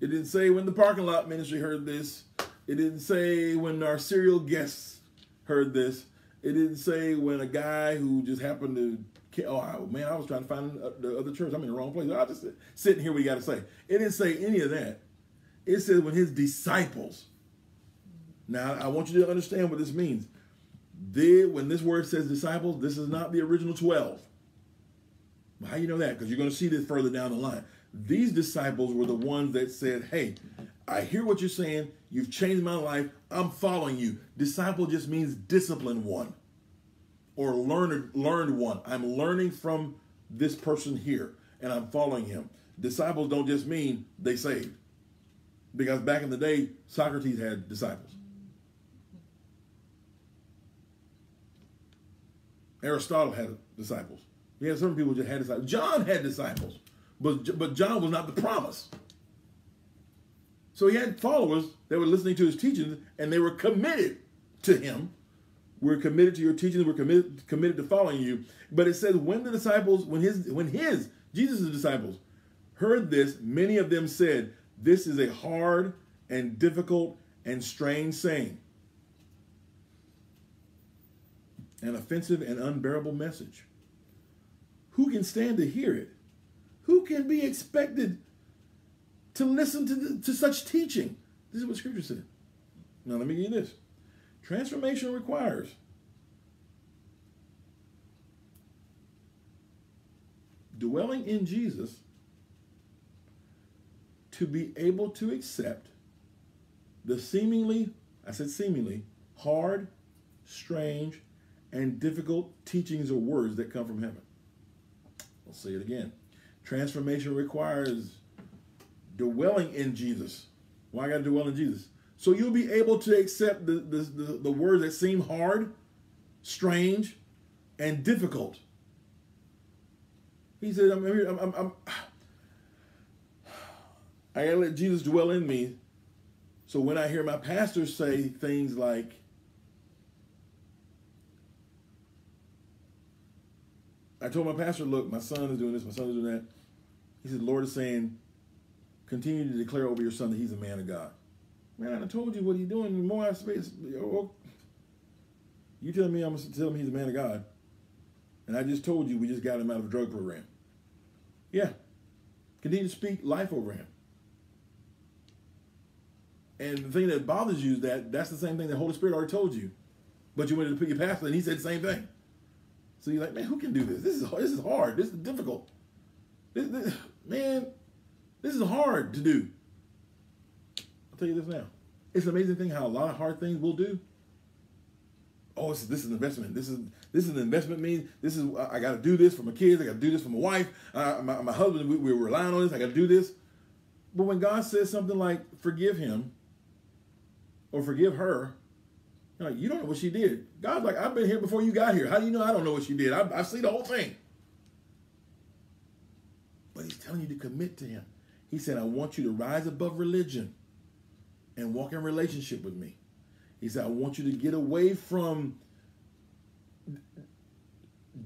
It didn't say when the parking lot ministry heard this. It didn't say when our serial guests heard this. It didn't say when a guy who just happened to, oh man, I was trying to find the other church. I'm in the wrong place. I'll just sit here. We got to say. It didn't say any of that. It says when his disciples. Now I want you to understand what this means. They, when this word says disciples, this is not the original twelve. How do you know that? Because you're going to see this further down the line. These disciples were the ones that said, hey, I hear what you're saying. You've changed my life. I'm following you. Disciple just means disciplined one or learned, learned one. I'm learning from this person here and I'm following him. Disciples don't just mean they saved, because back in the day, Socrates had disciples. Aristotle had disciples. He had certain people who just had disciples. John had disciples. But, but John was not the promise. So he had followers that were listening to his teachings and they were committed to him. We're committed to your teachings. We're committed, committed to following you. But it says when the disciples, when his, when his, Jesus' disciples heard this, many of them said, "This is a hard and difficult and strange saying, an offensive and unbearable message. Who can stand to hear it? Who can be expected to listen to, the, to such teaching?" This is what Scripture said. Now let me give you this. Transformation requires dwelling in Jesus to be able to accept the seemingly, I said seemingly, hard, strange, and difficult teachings or words that come from heaven. I'll say it again. Transformation requires dwelling in Jesus. Why I got to dwell in Jesus? So you'll be able to accept the, the, the, the words that seem hard, strange, and difficult. He said, I'm, I'm, I'm, I'm, I gotta let Jesus dwell in me. So when I hear my pastor say things like, I told my pastor, look, my son is doing this, my son is doing that. He said, the Lord is saying, continue to declare over your son that he's a man of God. Man, I told you what he's doing. The more I space, you tell me I'm going to tell him he's a man of God. And I just told you we just got him out of a drug program. Yeah. Continue to speak life over him. And the thing that bothers you is that that's the same thing the Holy Spirit already told you. But you went to pick your pastor and he said the same thing. So you're like, man, who can do this? This is, this is hard. This is difficult. This, this, man, this is hard to do. I'll tell you this now. It's an amazing thing how a lot of hard things will do. Oh, this is, this is an investment. This is this is an investment. Means this is I got to do this for my kids. I got to do this for my wife. Uh, my, my husband, we, we were relying on this. I got to do this. But when God says something like forgive him or forgive her, you're like, you don't know what she did. God's like, I've been here before you got here. How do you know I don't know what she did? I, I see the whole thing. But he's telling you to commit to him. He said, I want you to rise above religion and walk in relationship with me. He said, I want you to get away from,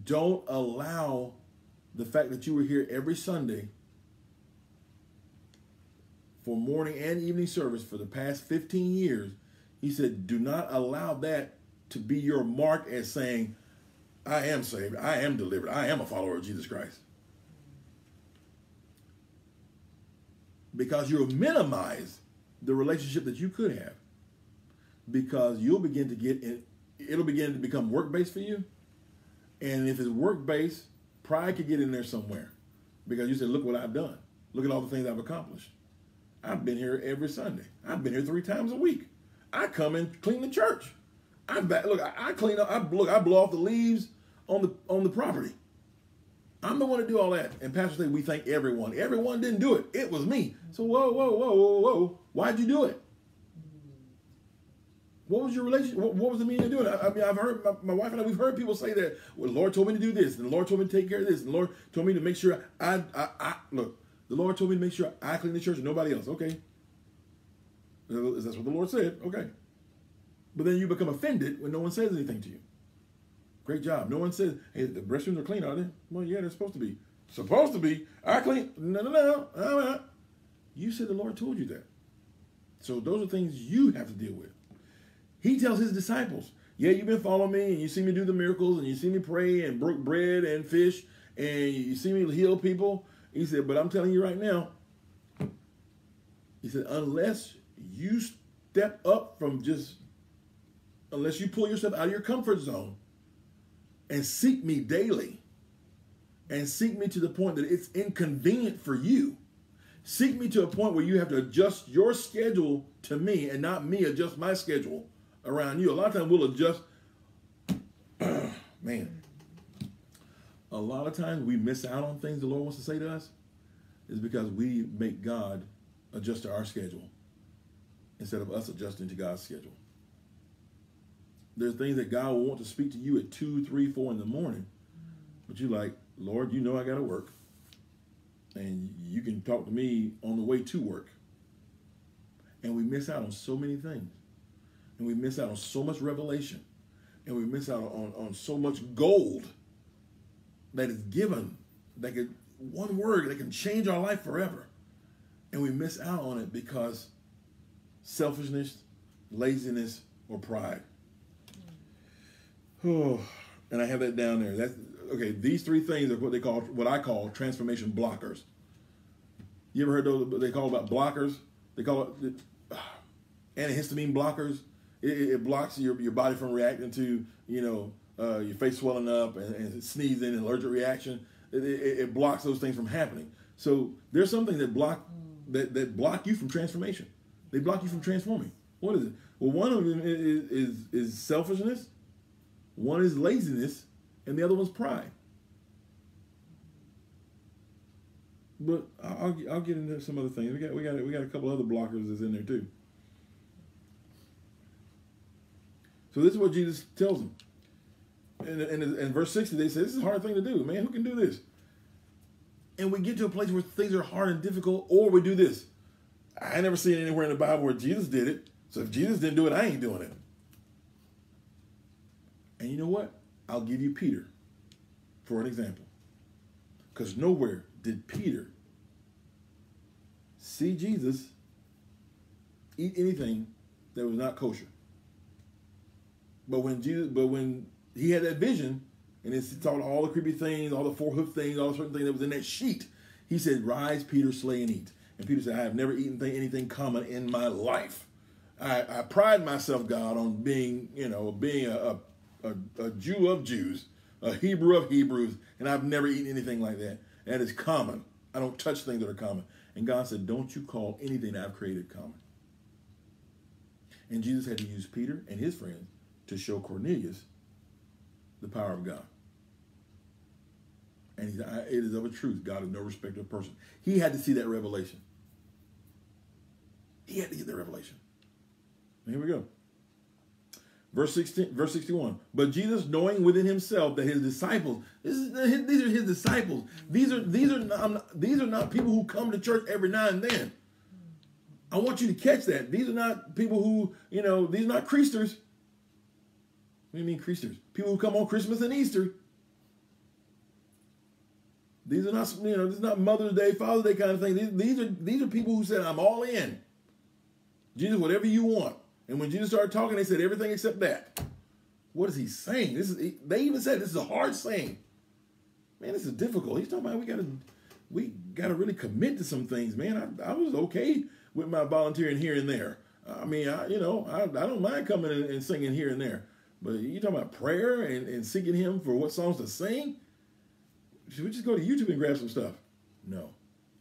don't allow the fact that you were here every Sunday for morning and evening service for the past fifteen years. He said, do not allow that to be your mark as saying, I am saved, I am delivered, I am a follower of Jesus Christ. Because you'll minimize the relationship that you could have. Because you'll begin to get, in, it'll begin to become work-based for you. And if it's work-based, pride could get in there somewhere. Because you said, look what I've done. Look at all the things I've accomplished. I've been here every Sunday. I've been here three times a week. I come and clean the church. I back, look, I, I clean up, I look, I blow off the leaves on the, on the property. I'm the one to do all that. And Pastor said, we thank everyone. Everyone didn't do it. It was me. So whoa, whoa, whoa, whoa, whoa. Why'd you do it? What was your relationship? What, what was the meaning of doing it? I, I mean, I've heard, my, my wife and I, we've heard people say that, well, the Lord told me to do this, and the Lord told me to take care of this, and the Lord told me to make sure I, I, I, I look, the Lord told me to make sure I clean the church and nobody else. Okay. That's what the Lord said. Okay. But then you become offended when no one says anything to you. Great job. No one says, hey, the restrooms are clean, are they? Well, yeah, they're supposed to be. Supposed to be? I clean. No, no, no, no, no. You said the Lord told you that. So those are things you have to deal with. He tells his disciples, yeah, you've been following me, and you see me do the miracles, and you see me pray, and broke bread and fish, and you see me heal people. He said, but I'm telling you right now, he said, unless you step up from just, unless you pull yourself out of your comfort zone and seek me daily, and seek me to the point that it's inconvenient for you, seek me to a point where you have to adjust your schedule to me and not me adjust my schedule around you. A lot of times we'll adjust, man, a lot of times we miss out on things the Lord wants to say to us is because we make God adjust to our schedule instead of us adjusting to God's schedule. There's things that God will want to speak to you at two, three, four in the morning, but you're like, Lord, you know I got to work, and you can talk to me on the way to work. And we miss out on so many things, and we miss out on so much revelation, and we miss out on, on so much gold that is given that could one word that can change our life forever. And we miss out on it because selfishness, laziness, or pride. Oh, and I have that down there. That's, okay, these three things are what they call, what I call transformation blockers. You ever heard those? They call about blockers. They call it uh, antihistamine blockers. It, it blocks your your body from reacting to, you know, uh, your face swelling up and, and sneezing and allergic reaction. It, it, it blocks those things from happening. So there's something that block that that block you from transformation. They block you from transforming. What is it? Well, one of them is is, is selfishness. One is laziness, and the other one's pride. But I'll I'll get into some other things. We got we got we got a couple other blockers that's in there too. So this is what Jesus tells them, and and in verse sixty they say this is a hard thing to do. Man, who can do this? And we get to a place where things are hard and difficult, or we do this. I never seen anywhere in the Bible where Jesus did it. So if Jesus didn't do it, I ain't doing it. And you know what? I'll give you Peter for an example, because nowhere did Peter see Jesus eat anything that was not kosher. But when Jesus, but when he had that vision and he saw all the creepy things, all the four hoof things, all the certain things that was in that sheet, he said, "Rise, Peter, slay and eat." And Peter said, "I have never eaten thing, anything common in my life. I, I pride myself, God, on being, you know, being a, a, a Jew of Jews, a Hebrew of Hebrews, and I've never eaten anything like that. That is common. I don't touch things that are common." And God said, "Don't you call anything that I've created common." And Jesus had to use Peter and his friends to show Cornelius the power of God. And he said, "It is of a truth. God is no respecter of person." He had to see that revelation. He had to get the revelation. And here we go. Verse sixteen, verse sixty-one. But Jesus, knowing within himself that his disciples, this is, these are his disciples. These are these are not, these are not people who come to church every now and then. I want you to catch that. These are not people who, you know, these are not creasters. What do you mean creasters? People who come on Christmas and Easter. These are not, you know, this is not Mother's Day, Father's Day kind of thing. These, these are these are people who said, "I'm all in. Jesus, whatever you want." And when Jesus started talking, they said everything except that. What is he saying? This is, they even said this is a hard saying. Man, this is difficult. He's talking about we gotta we gotta really commit to some things, man. I, I was okay with my volunteering here and there. I mean, I, you know, I, I don't mind coming and, and singing here and there. But you talking about prayer and, and seeking him for what songs to sing? Should we just go to YouTube and grab some stuff? No.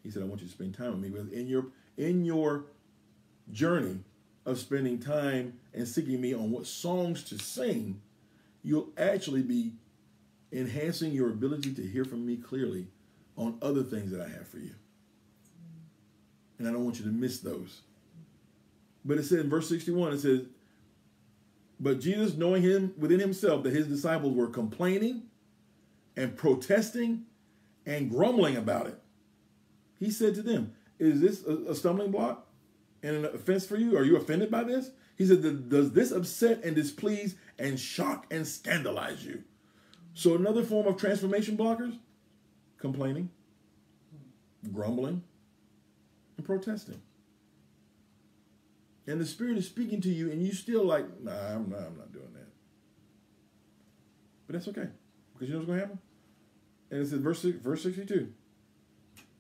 He said, "I want you to spend time with me." Because in your in your journey of spending time and seeking me on what songs to sing, you'll actually be enhancing your ability to hear from me clearly on other things that I have for you. And I don't want you to miss those. But it said in verse sixty-one, it says, "But Jesus, knowing him within himself that his disciples were complaining and protesting and grumbling about it, he said to them, 'Is this a, a stumbling block and an offense for you? Are you offended by this?' He said, 'Does this upset and displease and shock and scandalize you?'" So another form of transformation blockers: complaining, grumbling, and protesting. And the Spirit is speaking to you and you still like, nah, I'm not, I'm not doing that. But that's okay, because you know what's going to happen? And it says, verse, verse sixty-two,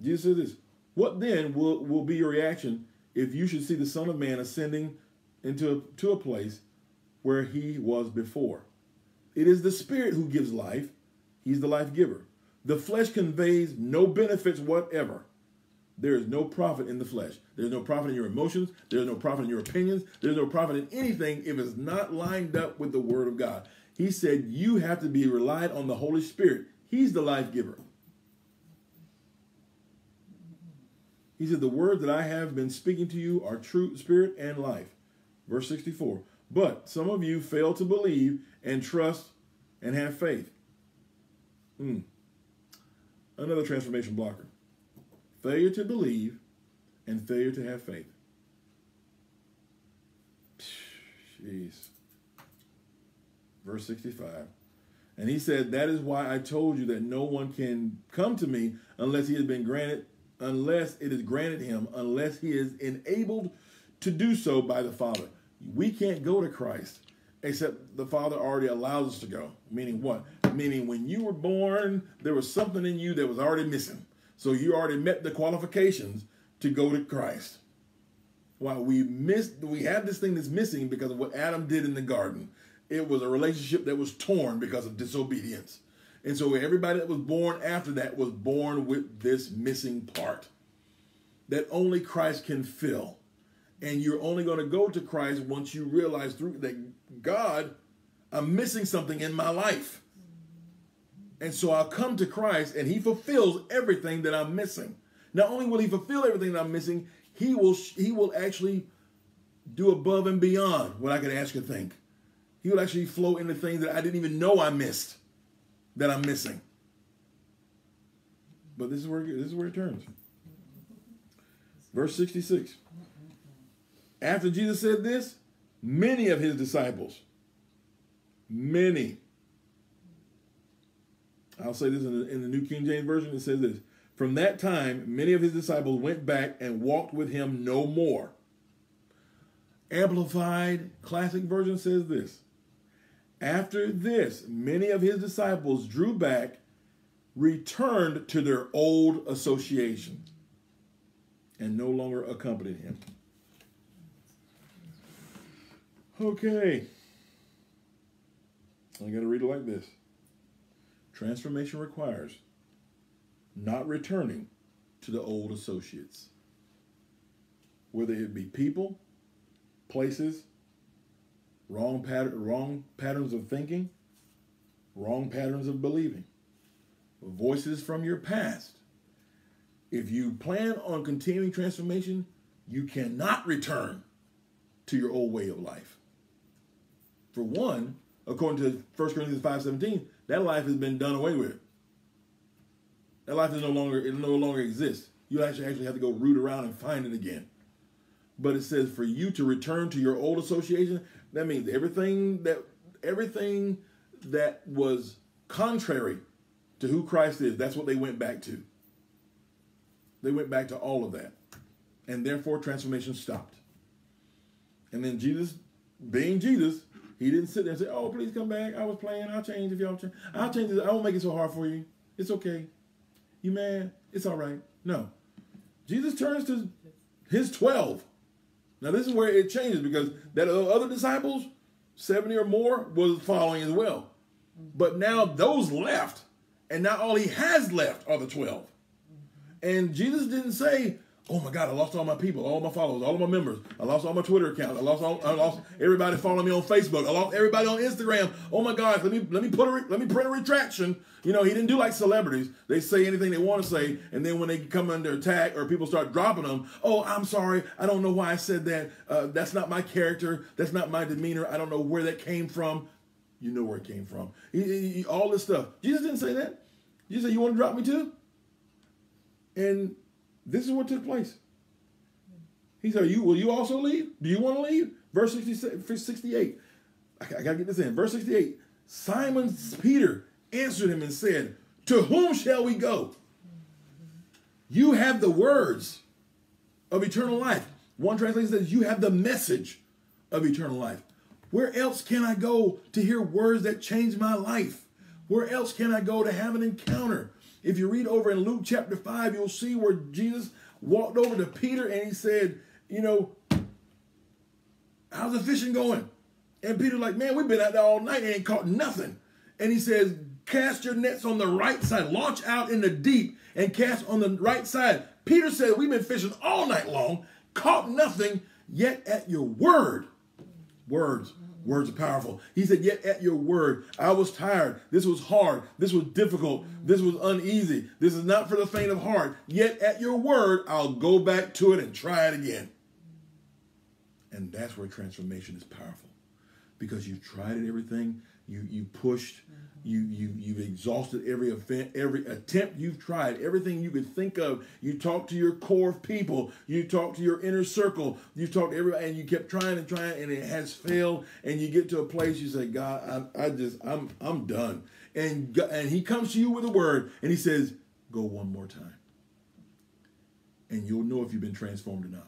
Jesus says this, "What then will, will be your reaction if you should see the Son of Man ascending into a, to a place where he was before? It is the Spirit who gives life. He's the life giver. The flesh conveys no benefits whatever. There is no profit in the flesh. There's no profit in your emotions. There's no profit in your opinions. There's no profit in anything if it's not lined up with the Word of God." He said you have to be relied on the Holy Spirit. He's the life giver. He said, "The words that I have been speaking to you are true, spirit and life." Verse sixty-four, "But some of you fail to believe and trust and have faith." Mm. Another transformation blocker: failure to believe and failure to have faith. Jeez. Verse sixty-five, And he said, that is why I told you that no one can come to me unless he has been granted, unless it is granted him, unless he is enabled to do so by the Father. We can't go to Christ except the Father already allows us to go. Meaning what? Meaning when you were born, there was something in you that was already missing. So you already met the qualifications to go to Christ. While we missed, we have this thing that's missing because of what Adam did in the garden. It was a relationship that was torn because of disobedience. And so everybody that was born after that was born with this missing part that only Christ can fill. And you're only going to go to Christ once you realize through that, God, I'm missing something in my life. And so I'll come to Christ and he fulfills everything that I'm missing. Not only will he fulfill everything that I'm missing, he will, he will actually do above and beyond what I could ask or think. He will actually flow into things that I didn't even know I missed, that I'm missing. But this is where, this is where it turns. Verse sixty-six. After Jesus said this, many of his disciples, many, I'll say this in the, in the New King James Version, it says this, from that time, many of his disciples went back and walked with him no more. Amplified Classic Version says this, after this, many of his disciples drew back, returned to their old association, and no longer accompanied him. Okay. I got to read it like this. Transformation requires not returning to the old associates, whether it be people, places, wrong, pat wrong patterns of thinking, wrong patterns of believing, voices from your past. If you plan on continuing transformation, you cannot return to your old way of life. For one, according to First Corinthians five seventeen, that life has been done away with. That life is no longer, it no longer exists. You actually actually have to go root around and find it again. But it says for you to return to your old association, that means everything that everything that was contrary to who Christ is, that's what they went back to. They went back to all of that. And therefore transformation stopped. And then Jesus, being Jesus, he didn't sit there and say, oh, please come back. I was playing. I'll change if y'all change. I'll change this. I won't make it so hard for you. It's okay. You mad? It's all right. No. Jesus turns to his twelve. Now, this is where it changes because that other disciples, seventy or more, was following as well. But now those left, and now all he has left are the twelve. And Jesus didn't say, oh my God, I lost all my people, all my followers, all of my members. I lost all my Twitter accounts. I lost all, I lost everybody following me on Facebook. I lost everybody on Instagram. Oh my God, let me let me put a let me print a retraction. You know, he didn't do like celebrities. They say anything they want to say, and then when they come under attack or people start dropping them, oh, I'm sorry, I don't know why I said that. Uh, that's not my character. That's not my demeanor. I don't know where that came from. You know where it came from. He, he, he, all this stuff. Jesus didn't say that. Jesus said, you want to drop me too? And this is what took place. He said, you, will you also leave? Do you want to leave? Verse sixty-eight. I, I got to get this in. Verse sixty-eight. Simon Peter answered him and said, to whom shall we go? You have the words of eternal life. One translation says, you have the message of eternal life. Where else can I go to hear words that change my life? Where else can I go to have an encounter? If you read over in Luke chapter five, you'll see where Jesus walked over to Peter and he said, you know, how's the fishing going? And Peter's like, man, we've been out there all night and ain't caught nothing. And he says, cast your nets on the right side, launch out in the deep and cast on the right side. Peter said, we've been fishing all night long, caught nothing, yet at your word, words, words are powerful. He said, yet at your word, I was tired. This was hard. This was difficult. This was uneasy. This is not for the faint of heart. Yet at your word, I'll go back to it and try it again. And that's where transformation is powerful. Because you tried at everything. You, you pushed. You, you, you've exhausted every event, every attempt you've tried, everything you could think of. You talked to your core of people. You talked to your inner circle. You talked to everybody, and you kept trying and trying, and it has failed. And you get to a place you say, God, I, I just, I'm, I'm done. and, and he comes to you with a word and he says, go one more time. And you'll know if you've been transformed or not.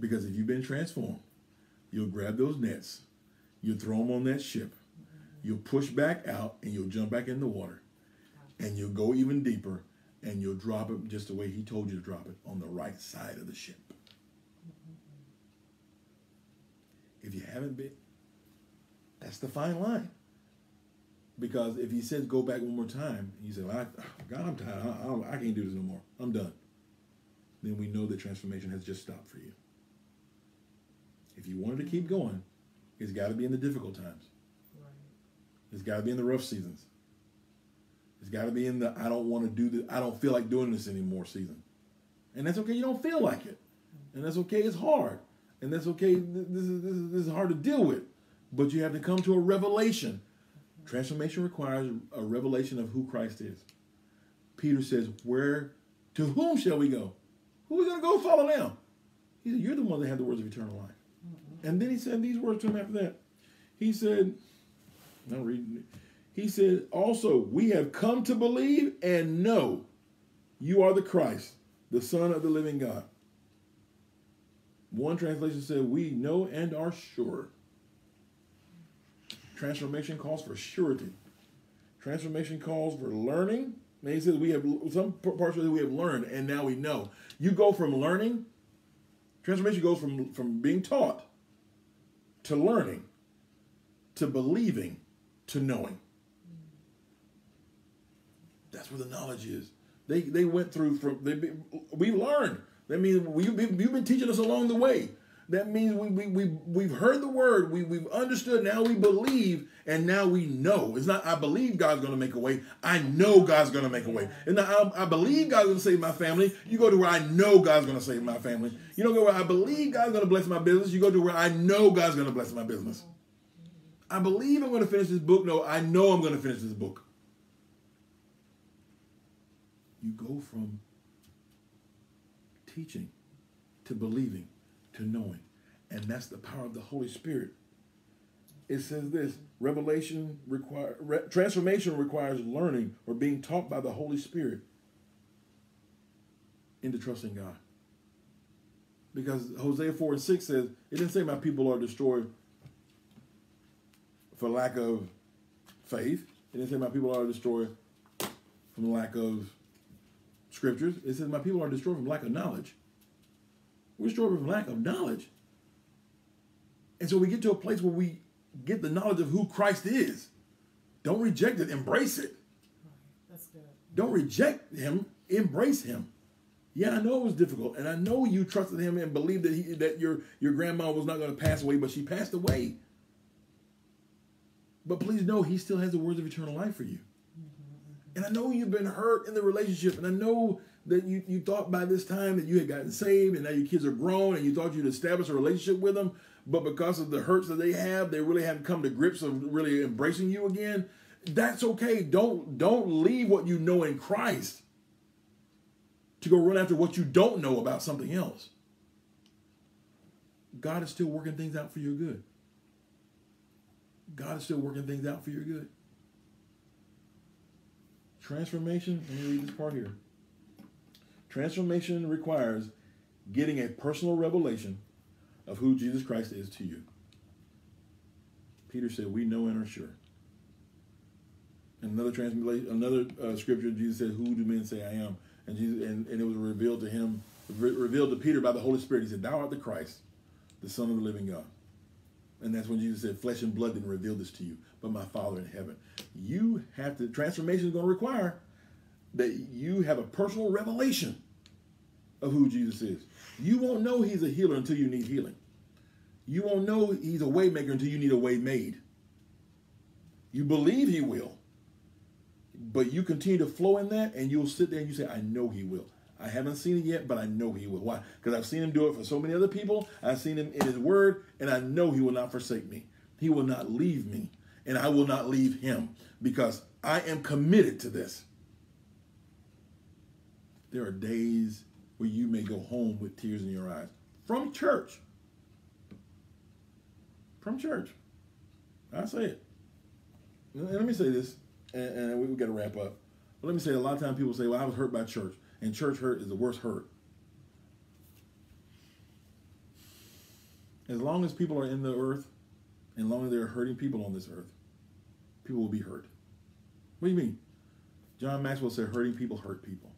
Because if you've been transformed, you'll grab those nets, you'll throw them on that ship, you'll push back out and you'll jump back in the water and you'll go even deeper and you'll drop it just the way he told you to drop it, on the right side of the ship. If you haven't been, that's the fine line. Because if he says, go back one more time, and you say, well, I, God, I'm tired. I, I, don't, I can't do this no more. I'm done. Then we know that transformation has just stopped for you. If you wanted to keep going, it's got to be in the difficult times. Right. It's got to be in the rough seasons. It's got to be in the, I don't want to do this, I don't feel like doing this anymore season. And that's okay. You don't feel like it. And that's okay. It's hard. And that's okay. This is, this is, this is hard to deal with. But you have to come to a revelation. Transformation requires a revelation of who Christ is. Peter says, where, to whom shall we go? Who are we going to go follow now? He said, you're the one that had the words of eternal life. Mm-hmm. And then he said these words to him after that. He said, I'm reading it. He said, also, we have come to believe and know you are the Christ, the Son of the living God. One translation said, we know and are sure. Transformation calls for surety. Transformation calls for learning. And he says, we have some parts of it we have learned and now we know. You go from learning, transformation goes from, from being taught to learning, to believing, to knowing. That's where the knowledge is. They, they went through from, they, we learned. That means you've been teaching us along the way. That means we, we, we, we've heard the word. We, we've understood. Now we believe, and now we know. It's not, I believe God's going to make a way. I know God's going to make a way. And I, I believe God's going to save my family. You go to where I know God's going to save my family. You don't go where I believe God's going to bless my business. You go to where I know God's going to bless my business. I believe I'm going to finish this book. No, I know I'm going to finish this book. You go from teaching to believing to knowing, and that's the power of the Holy Spirit. It says this: revelation require re, transformation requires learning or being taught by the Holy Spirit into trusting God. Because Hosea four and six says, it didn't say my people are destroyed for lack of faith. It didn't say my people are destroyed from lack of scriptures. It says my people are destroyed from lack of knowledge. We're destroyed from lack of knowledge. And so we get to a place where we get the knowledge of who Christ is. Don't reject it. Embrace it. That's good. Don't reject him. Embrace him. Yeah, I know it was difficult. And I know you trusted him and believed that, he, that your, your grandma was not going to pass away, but she passed away. But please know he still has the words of eternal life for you. And I know you've been hurt in the relationship, and I know that you, you thought by this time that you had gotten saved, and now your kids are grown, and you thought you'd establish a relationship with them, but because of the hurts that they have, they really haven't come to grips of really embracing you again. That's okay. Don't, don't leave what you know in Christ to go run after what you don't know about something else. God is still working things out for your good. God is still working things out for your good. Transformation, let me read this part here. Transformation requires getting a personal revelation of who Jesus Christ is to you. Peter said, we know and are sure. Another translation, another uh, scripture, Jesus said, who do men say I am? And, Jesus, and, and it was revealed to him, re revealed to Peter by the Holy Spirit. He said, thou art the Christ, the Son of the living God. And that's when Jesus said, flesh and blood didn't reveal this to you, but my Father in heaven. You have to, transformation is going to require that you have a personal revelation of who Jesus is. You won't know he's a healer until you need healing. You won't know he's a way maker until you need a way made. You believe he will, but you continue to flow in that, and you'll sit there and you say, I know he will. I haven't seen it yet, but I know he will. Why? Because I've seen him do it for so many other people. I've seen him in his word, and I know he will not forsake me. He will not leave me, and I will not leave him, because I am committed to this. There are days where you may go home with tears in your eyes from church. From church. I say it. And let me say this. and, and we, we got to wrap up. But let me say, a lot of times people say, well, I was hurt by church, and church hurt is the worst hurt. As long as people are in the earth, and long as they're hurting people on this earth, people will be hurt. What do you mean? John Maxwell said hurting people hurt people.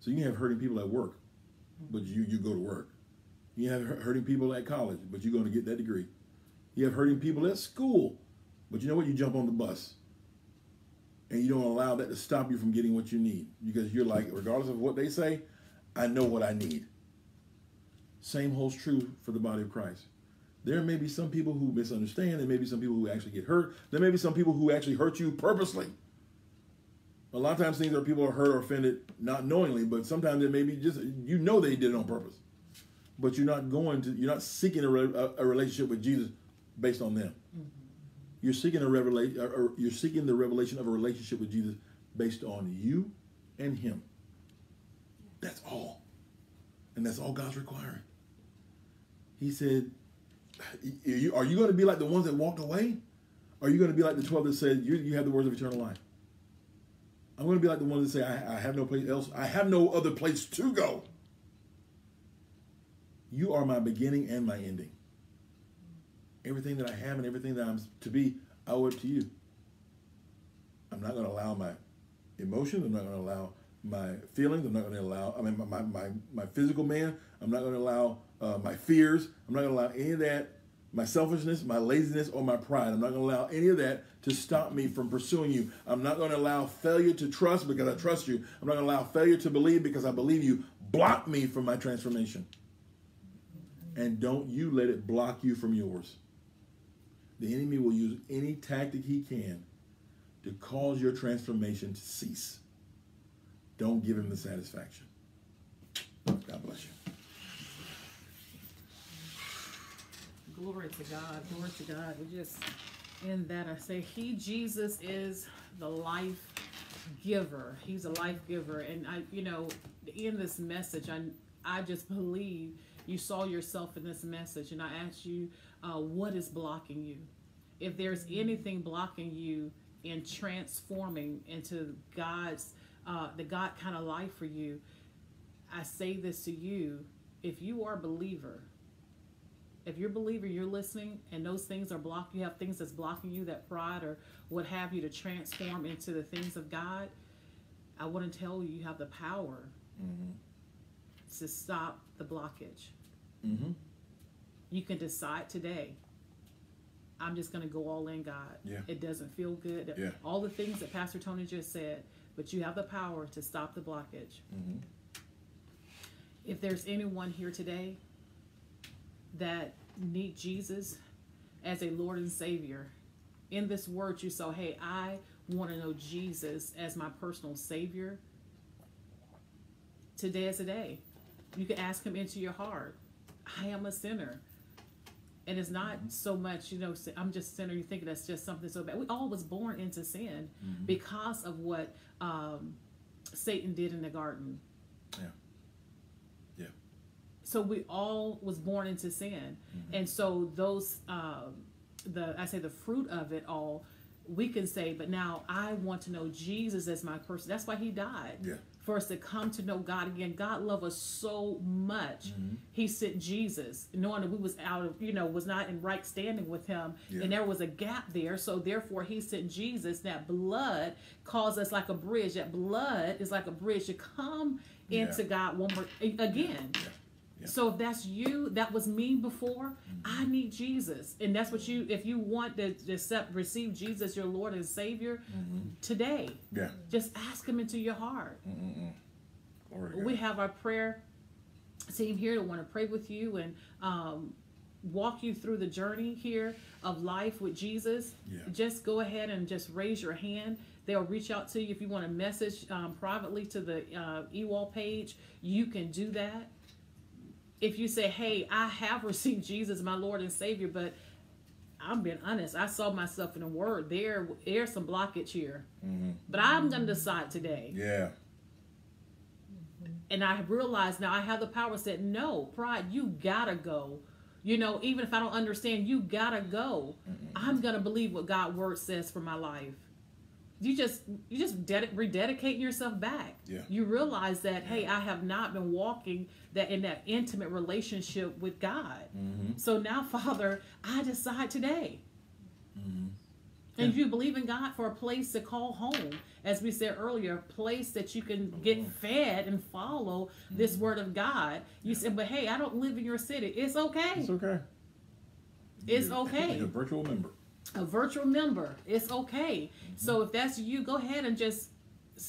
So you can have hurting people at work, but you, you go to work. You have hurting people at college, but you're going to get that degree. You have hurting people at school, but you know what? You jump on the bus, and you don't allow that to stop you from getting what you need, because you're like, regardless of what they say, I know what I need. Same holds true for the body of Christ. There may be some people who misunderstand. There may be some people who actually get hurt. There may be some people who actually hurt you purposely. A lot of times things are people are hurt or offended not knowingly, but sometimes it may be just, you know, they did it on purpose, but you're not going to, you're not seeking a, re, a relationship with Jesus based on them. Mm-hmm. You're seeking a revelation, you're seeking the revelation of a relationship with Jesus based on you and him. That's all. And that's all God's requiring. He said, are you going to be like the ones that walked away? Or are you going to be like the twelve that said, you, you have the words of eternal life? I'm going to be like the ones that say, I, I have no place else. I have no other place to go. You are my beginning and my ending. Everything that I have and everything that I'm to be, I owe it to you. I'm not going to allow my emotions. I'm not going to allow my feelings. I'm not going to allow, I mean, my, my, my physical man. I'm not going to allow uh, my fears. I'm not going to allow any of that, my selfishness, my laziness, or my pride. I'm not going to allow any of that to stop me from pursuing you. I'm not going to allow failure to trust because I trust you. I'm not going to allow failure to believe because I believe you. Block me from my transformation. And don't you let it block you from yours. The enemy will use any tactic he can to cause your transformation to cease. Don't give him the satisfaction. God bless you. Glory to God. Glory to God. We just end that. I say he, Jesus, is the life giver. He's a life giver. And I, you know, in this message, I, I just believe you saw yourself in this message. And I asked you, uh, what is blocking you? If there's anything blocking you in transforming into God's, Uh, the God kind of life for you, I say this to you, if you are a believer, if you're a believer, you're listening, and those things are blocked, you have things that's blocking you, that pride or what have you, to transform into the things of God, I want to tell you, you have the power mm-hmm. to stop the blockage. Mm-hmm. You can decide today, I'm just going to go all in, God. Yeah. It doesn't feel good. Yeah. All the things that Pastor Tony just said, but you have the power to stop the blockage. Mm-hmm. If there's anyone here today that need Jesus as a Lord and Savior, in this word you saw, hey, I want to know Jesus as my personal Savior, today is a day. You can ask him into your heart. I am a sinner. And it's not mm-hmm. so much, you know, I'm just a sinner. You think that's just something so bad. We all was born into sin mm-hmm. because of what um, Satan did in the garden. Yeah. Yeah. So we all was born into sin. Mm-hmm. And so those, um, the I say the fruit of it all, we can say, but now I want to know Jesus as my person. That's why he died. Yeah. For us to come to know God again. God loved us so much. Mm-hmm. He sent Jesus, knowing that we was out of, you know, was not in right standing with him. Yeah. And there was a gap there. So therefore he sent Jesus. That blood caused us like a bridge. That blood is like a bridge to come yeah. into God one more again. Yeah. Yeah. So if that's you, that was me before, mm-hmm. I need Jesus. And that's what you, if you want to accept, receive Jesus, your Lord and Savior, mm-hmm. today, yeah. just ask him into your heart. Mm-hmm. Glory we have our prayer team here that want to pray with you and um, walk you through the journey here of life with Jesus. Yeah. Just go ahead and just raise your hand. They'll reach out to you. If you want to message um, privately to the uh, E W O L page, you can do that. If you say, hey, I have received Jesus, my Lord and Savior, but I'm being honest, I saw myself in the word. There, there's some blockage here. Mm-hmm. But I'm going to decide today. Yeah. And I realized now I have the power. Said, no, pride, you got to go. You know, even if I don't understand, you got to go. Mm-hmm. I'm going to believe what God's word says for my life. you just you just ded- rededicate yourself back. Yeah. You realize that, hey, I have not been walking that in that intimate relationship with God. Mm-hmm. So now, Father, I decide today. Mm-hmm. And if you believe in God for a place to call home, as we said earlier, a place that you can get fed and follow this word of God. You said, but hey, I don't live in your city. It's okay. It's okay. It's okay. You're a virtual member. A virtual member. It's okay. Mm-hmm. So if that's you, go ahead and just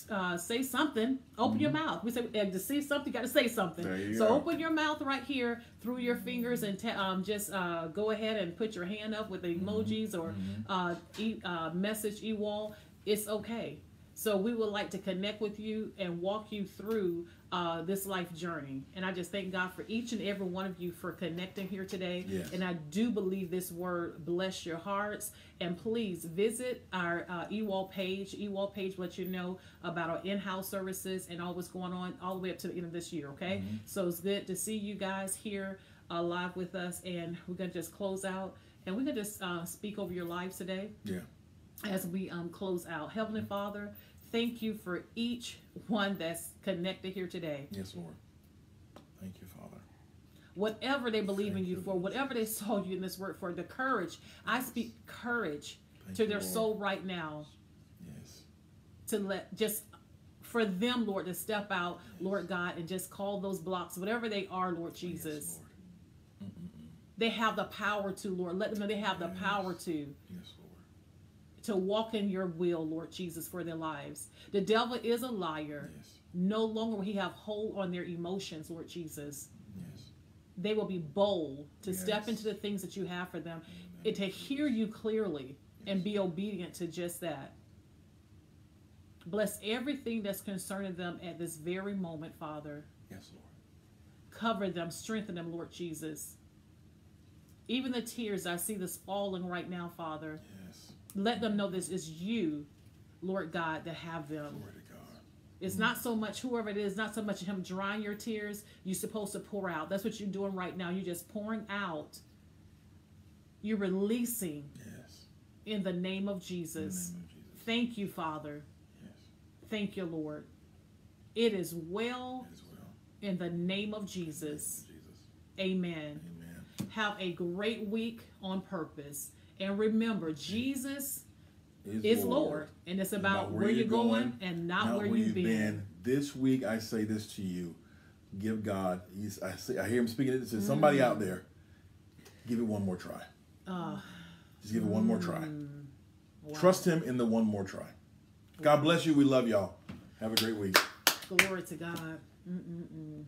uh, say something. Open mm-hmm. your mouth. We say to say something, you got to say something. There you so go. Open your mouth right here through your fingers and ta- um, just uh, go ahead and put your hand up with the emojis mm-hmm. or mm-hmm. uh, e- uh, message E W O L. It's okay. So we would like to connect with you and walk you through uh, this life journey. And I just thank God for each and every one of you for connecting here today. Yes. And I do believe this word bless your hearts. And please visit our uh, E W O L page. E W O L page lets you know about our in-house services and all what's going on all the way up to the end of this year, okay? Mm-hmm. So it's good to see you guys here uh, live with us. And we're going to just close out. And we're going to just uh, speak over your lives today. Yeah. As we um, close out. Heavenly Father, thank you for each one that's connected here today. Yes, Lord. Thank you, Father. Whatever they believe thank in you, you for, whatever they saw you in this word for, the courage. I speak courage thank to their Lord. Soul right now. Yes. To let just for them, Lord, to step out, yes. Lord God, and just call those blocks, whatever they are, Lord Jesus. Yes, Lord. Mm-mm-mm. They have the power to, Lord. Let them know they have yes. the power to. Yes, Lord. To walk in your will, Lord Jesus, for their lives. The devil is a liar. Yes. No longer will he have hold on their emotions, Lord Jesus. Yes. They will be bold to yes. step into the things that you have for them, amen. And to hear you clearly yes. and be obedient to just that. Bless everything that's concerning them at this very moment, Father. Yes, Lord. Cover them, strengthen them, Lord Jesus. Even the tears I see that's falling right now, Father. Yes. Let them know this is you, Lord God, that have them. Glory to God. It's mm. not so much whoever it is, not so much him drying your tears. You're supposed to pour out. That's what you're doing right now. You're just pouring out. You're releasing yes. in the name of Jesus. In the name of Jesus. Thank you, Father. Yes. Thank you, Lord. It is well, it is well. In the name of Jesus. In the name of Jesus. Amen. Amen. Have a great week on purpose. And remember, Jesus is, is Lord. Lord, and it's about, about where, where you're going, going and not, not where, where you've been. been. This week, I say this to you. Give God, he's, I, say, I hear him speaking it to mm. somebody out there. Give it one more try. Uh, Just give it one more try. Wow. Trust him in the one more try. God bless you. We love y'all. Have a great week. Glory to God. Mm-mm-mm.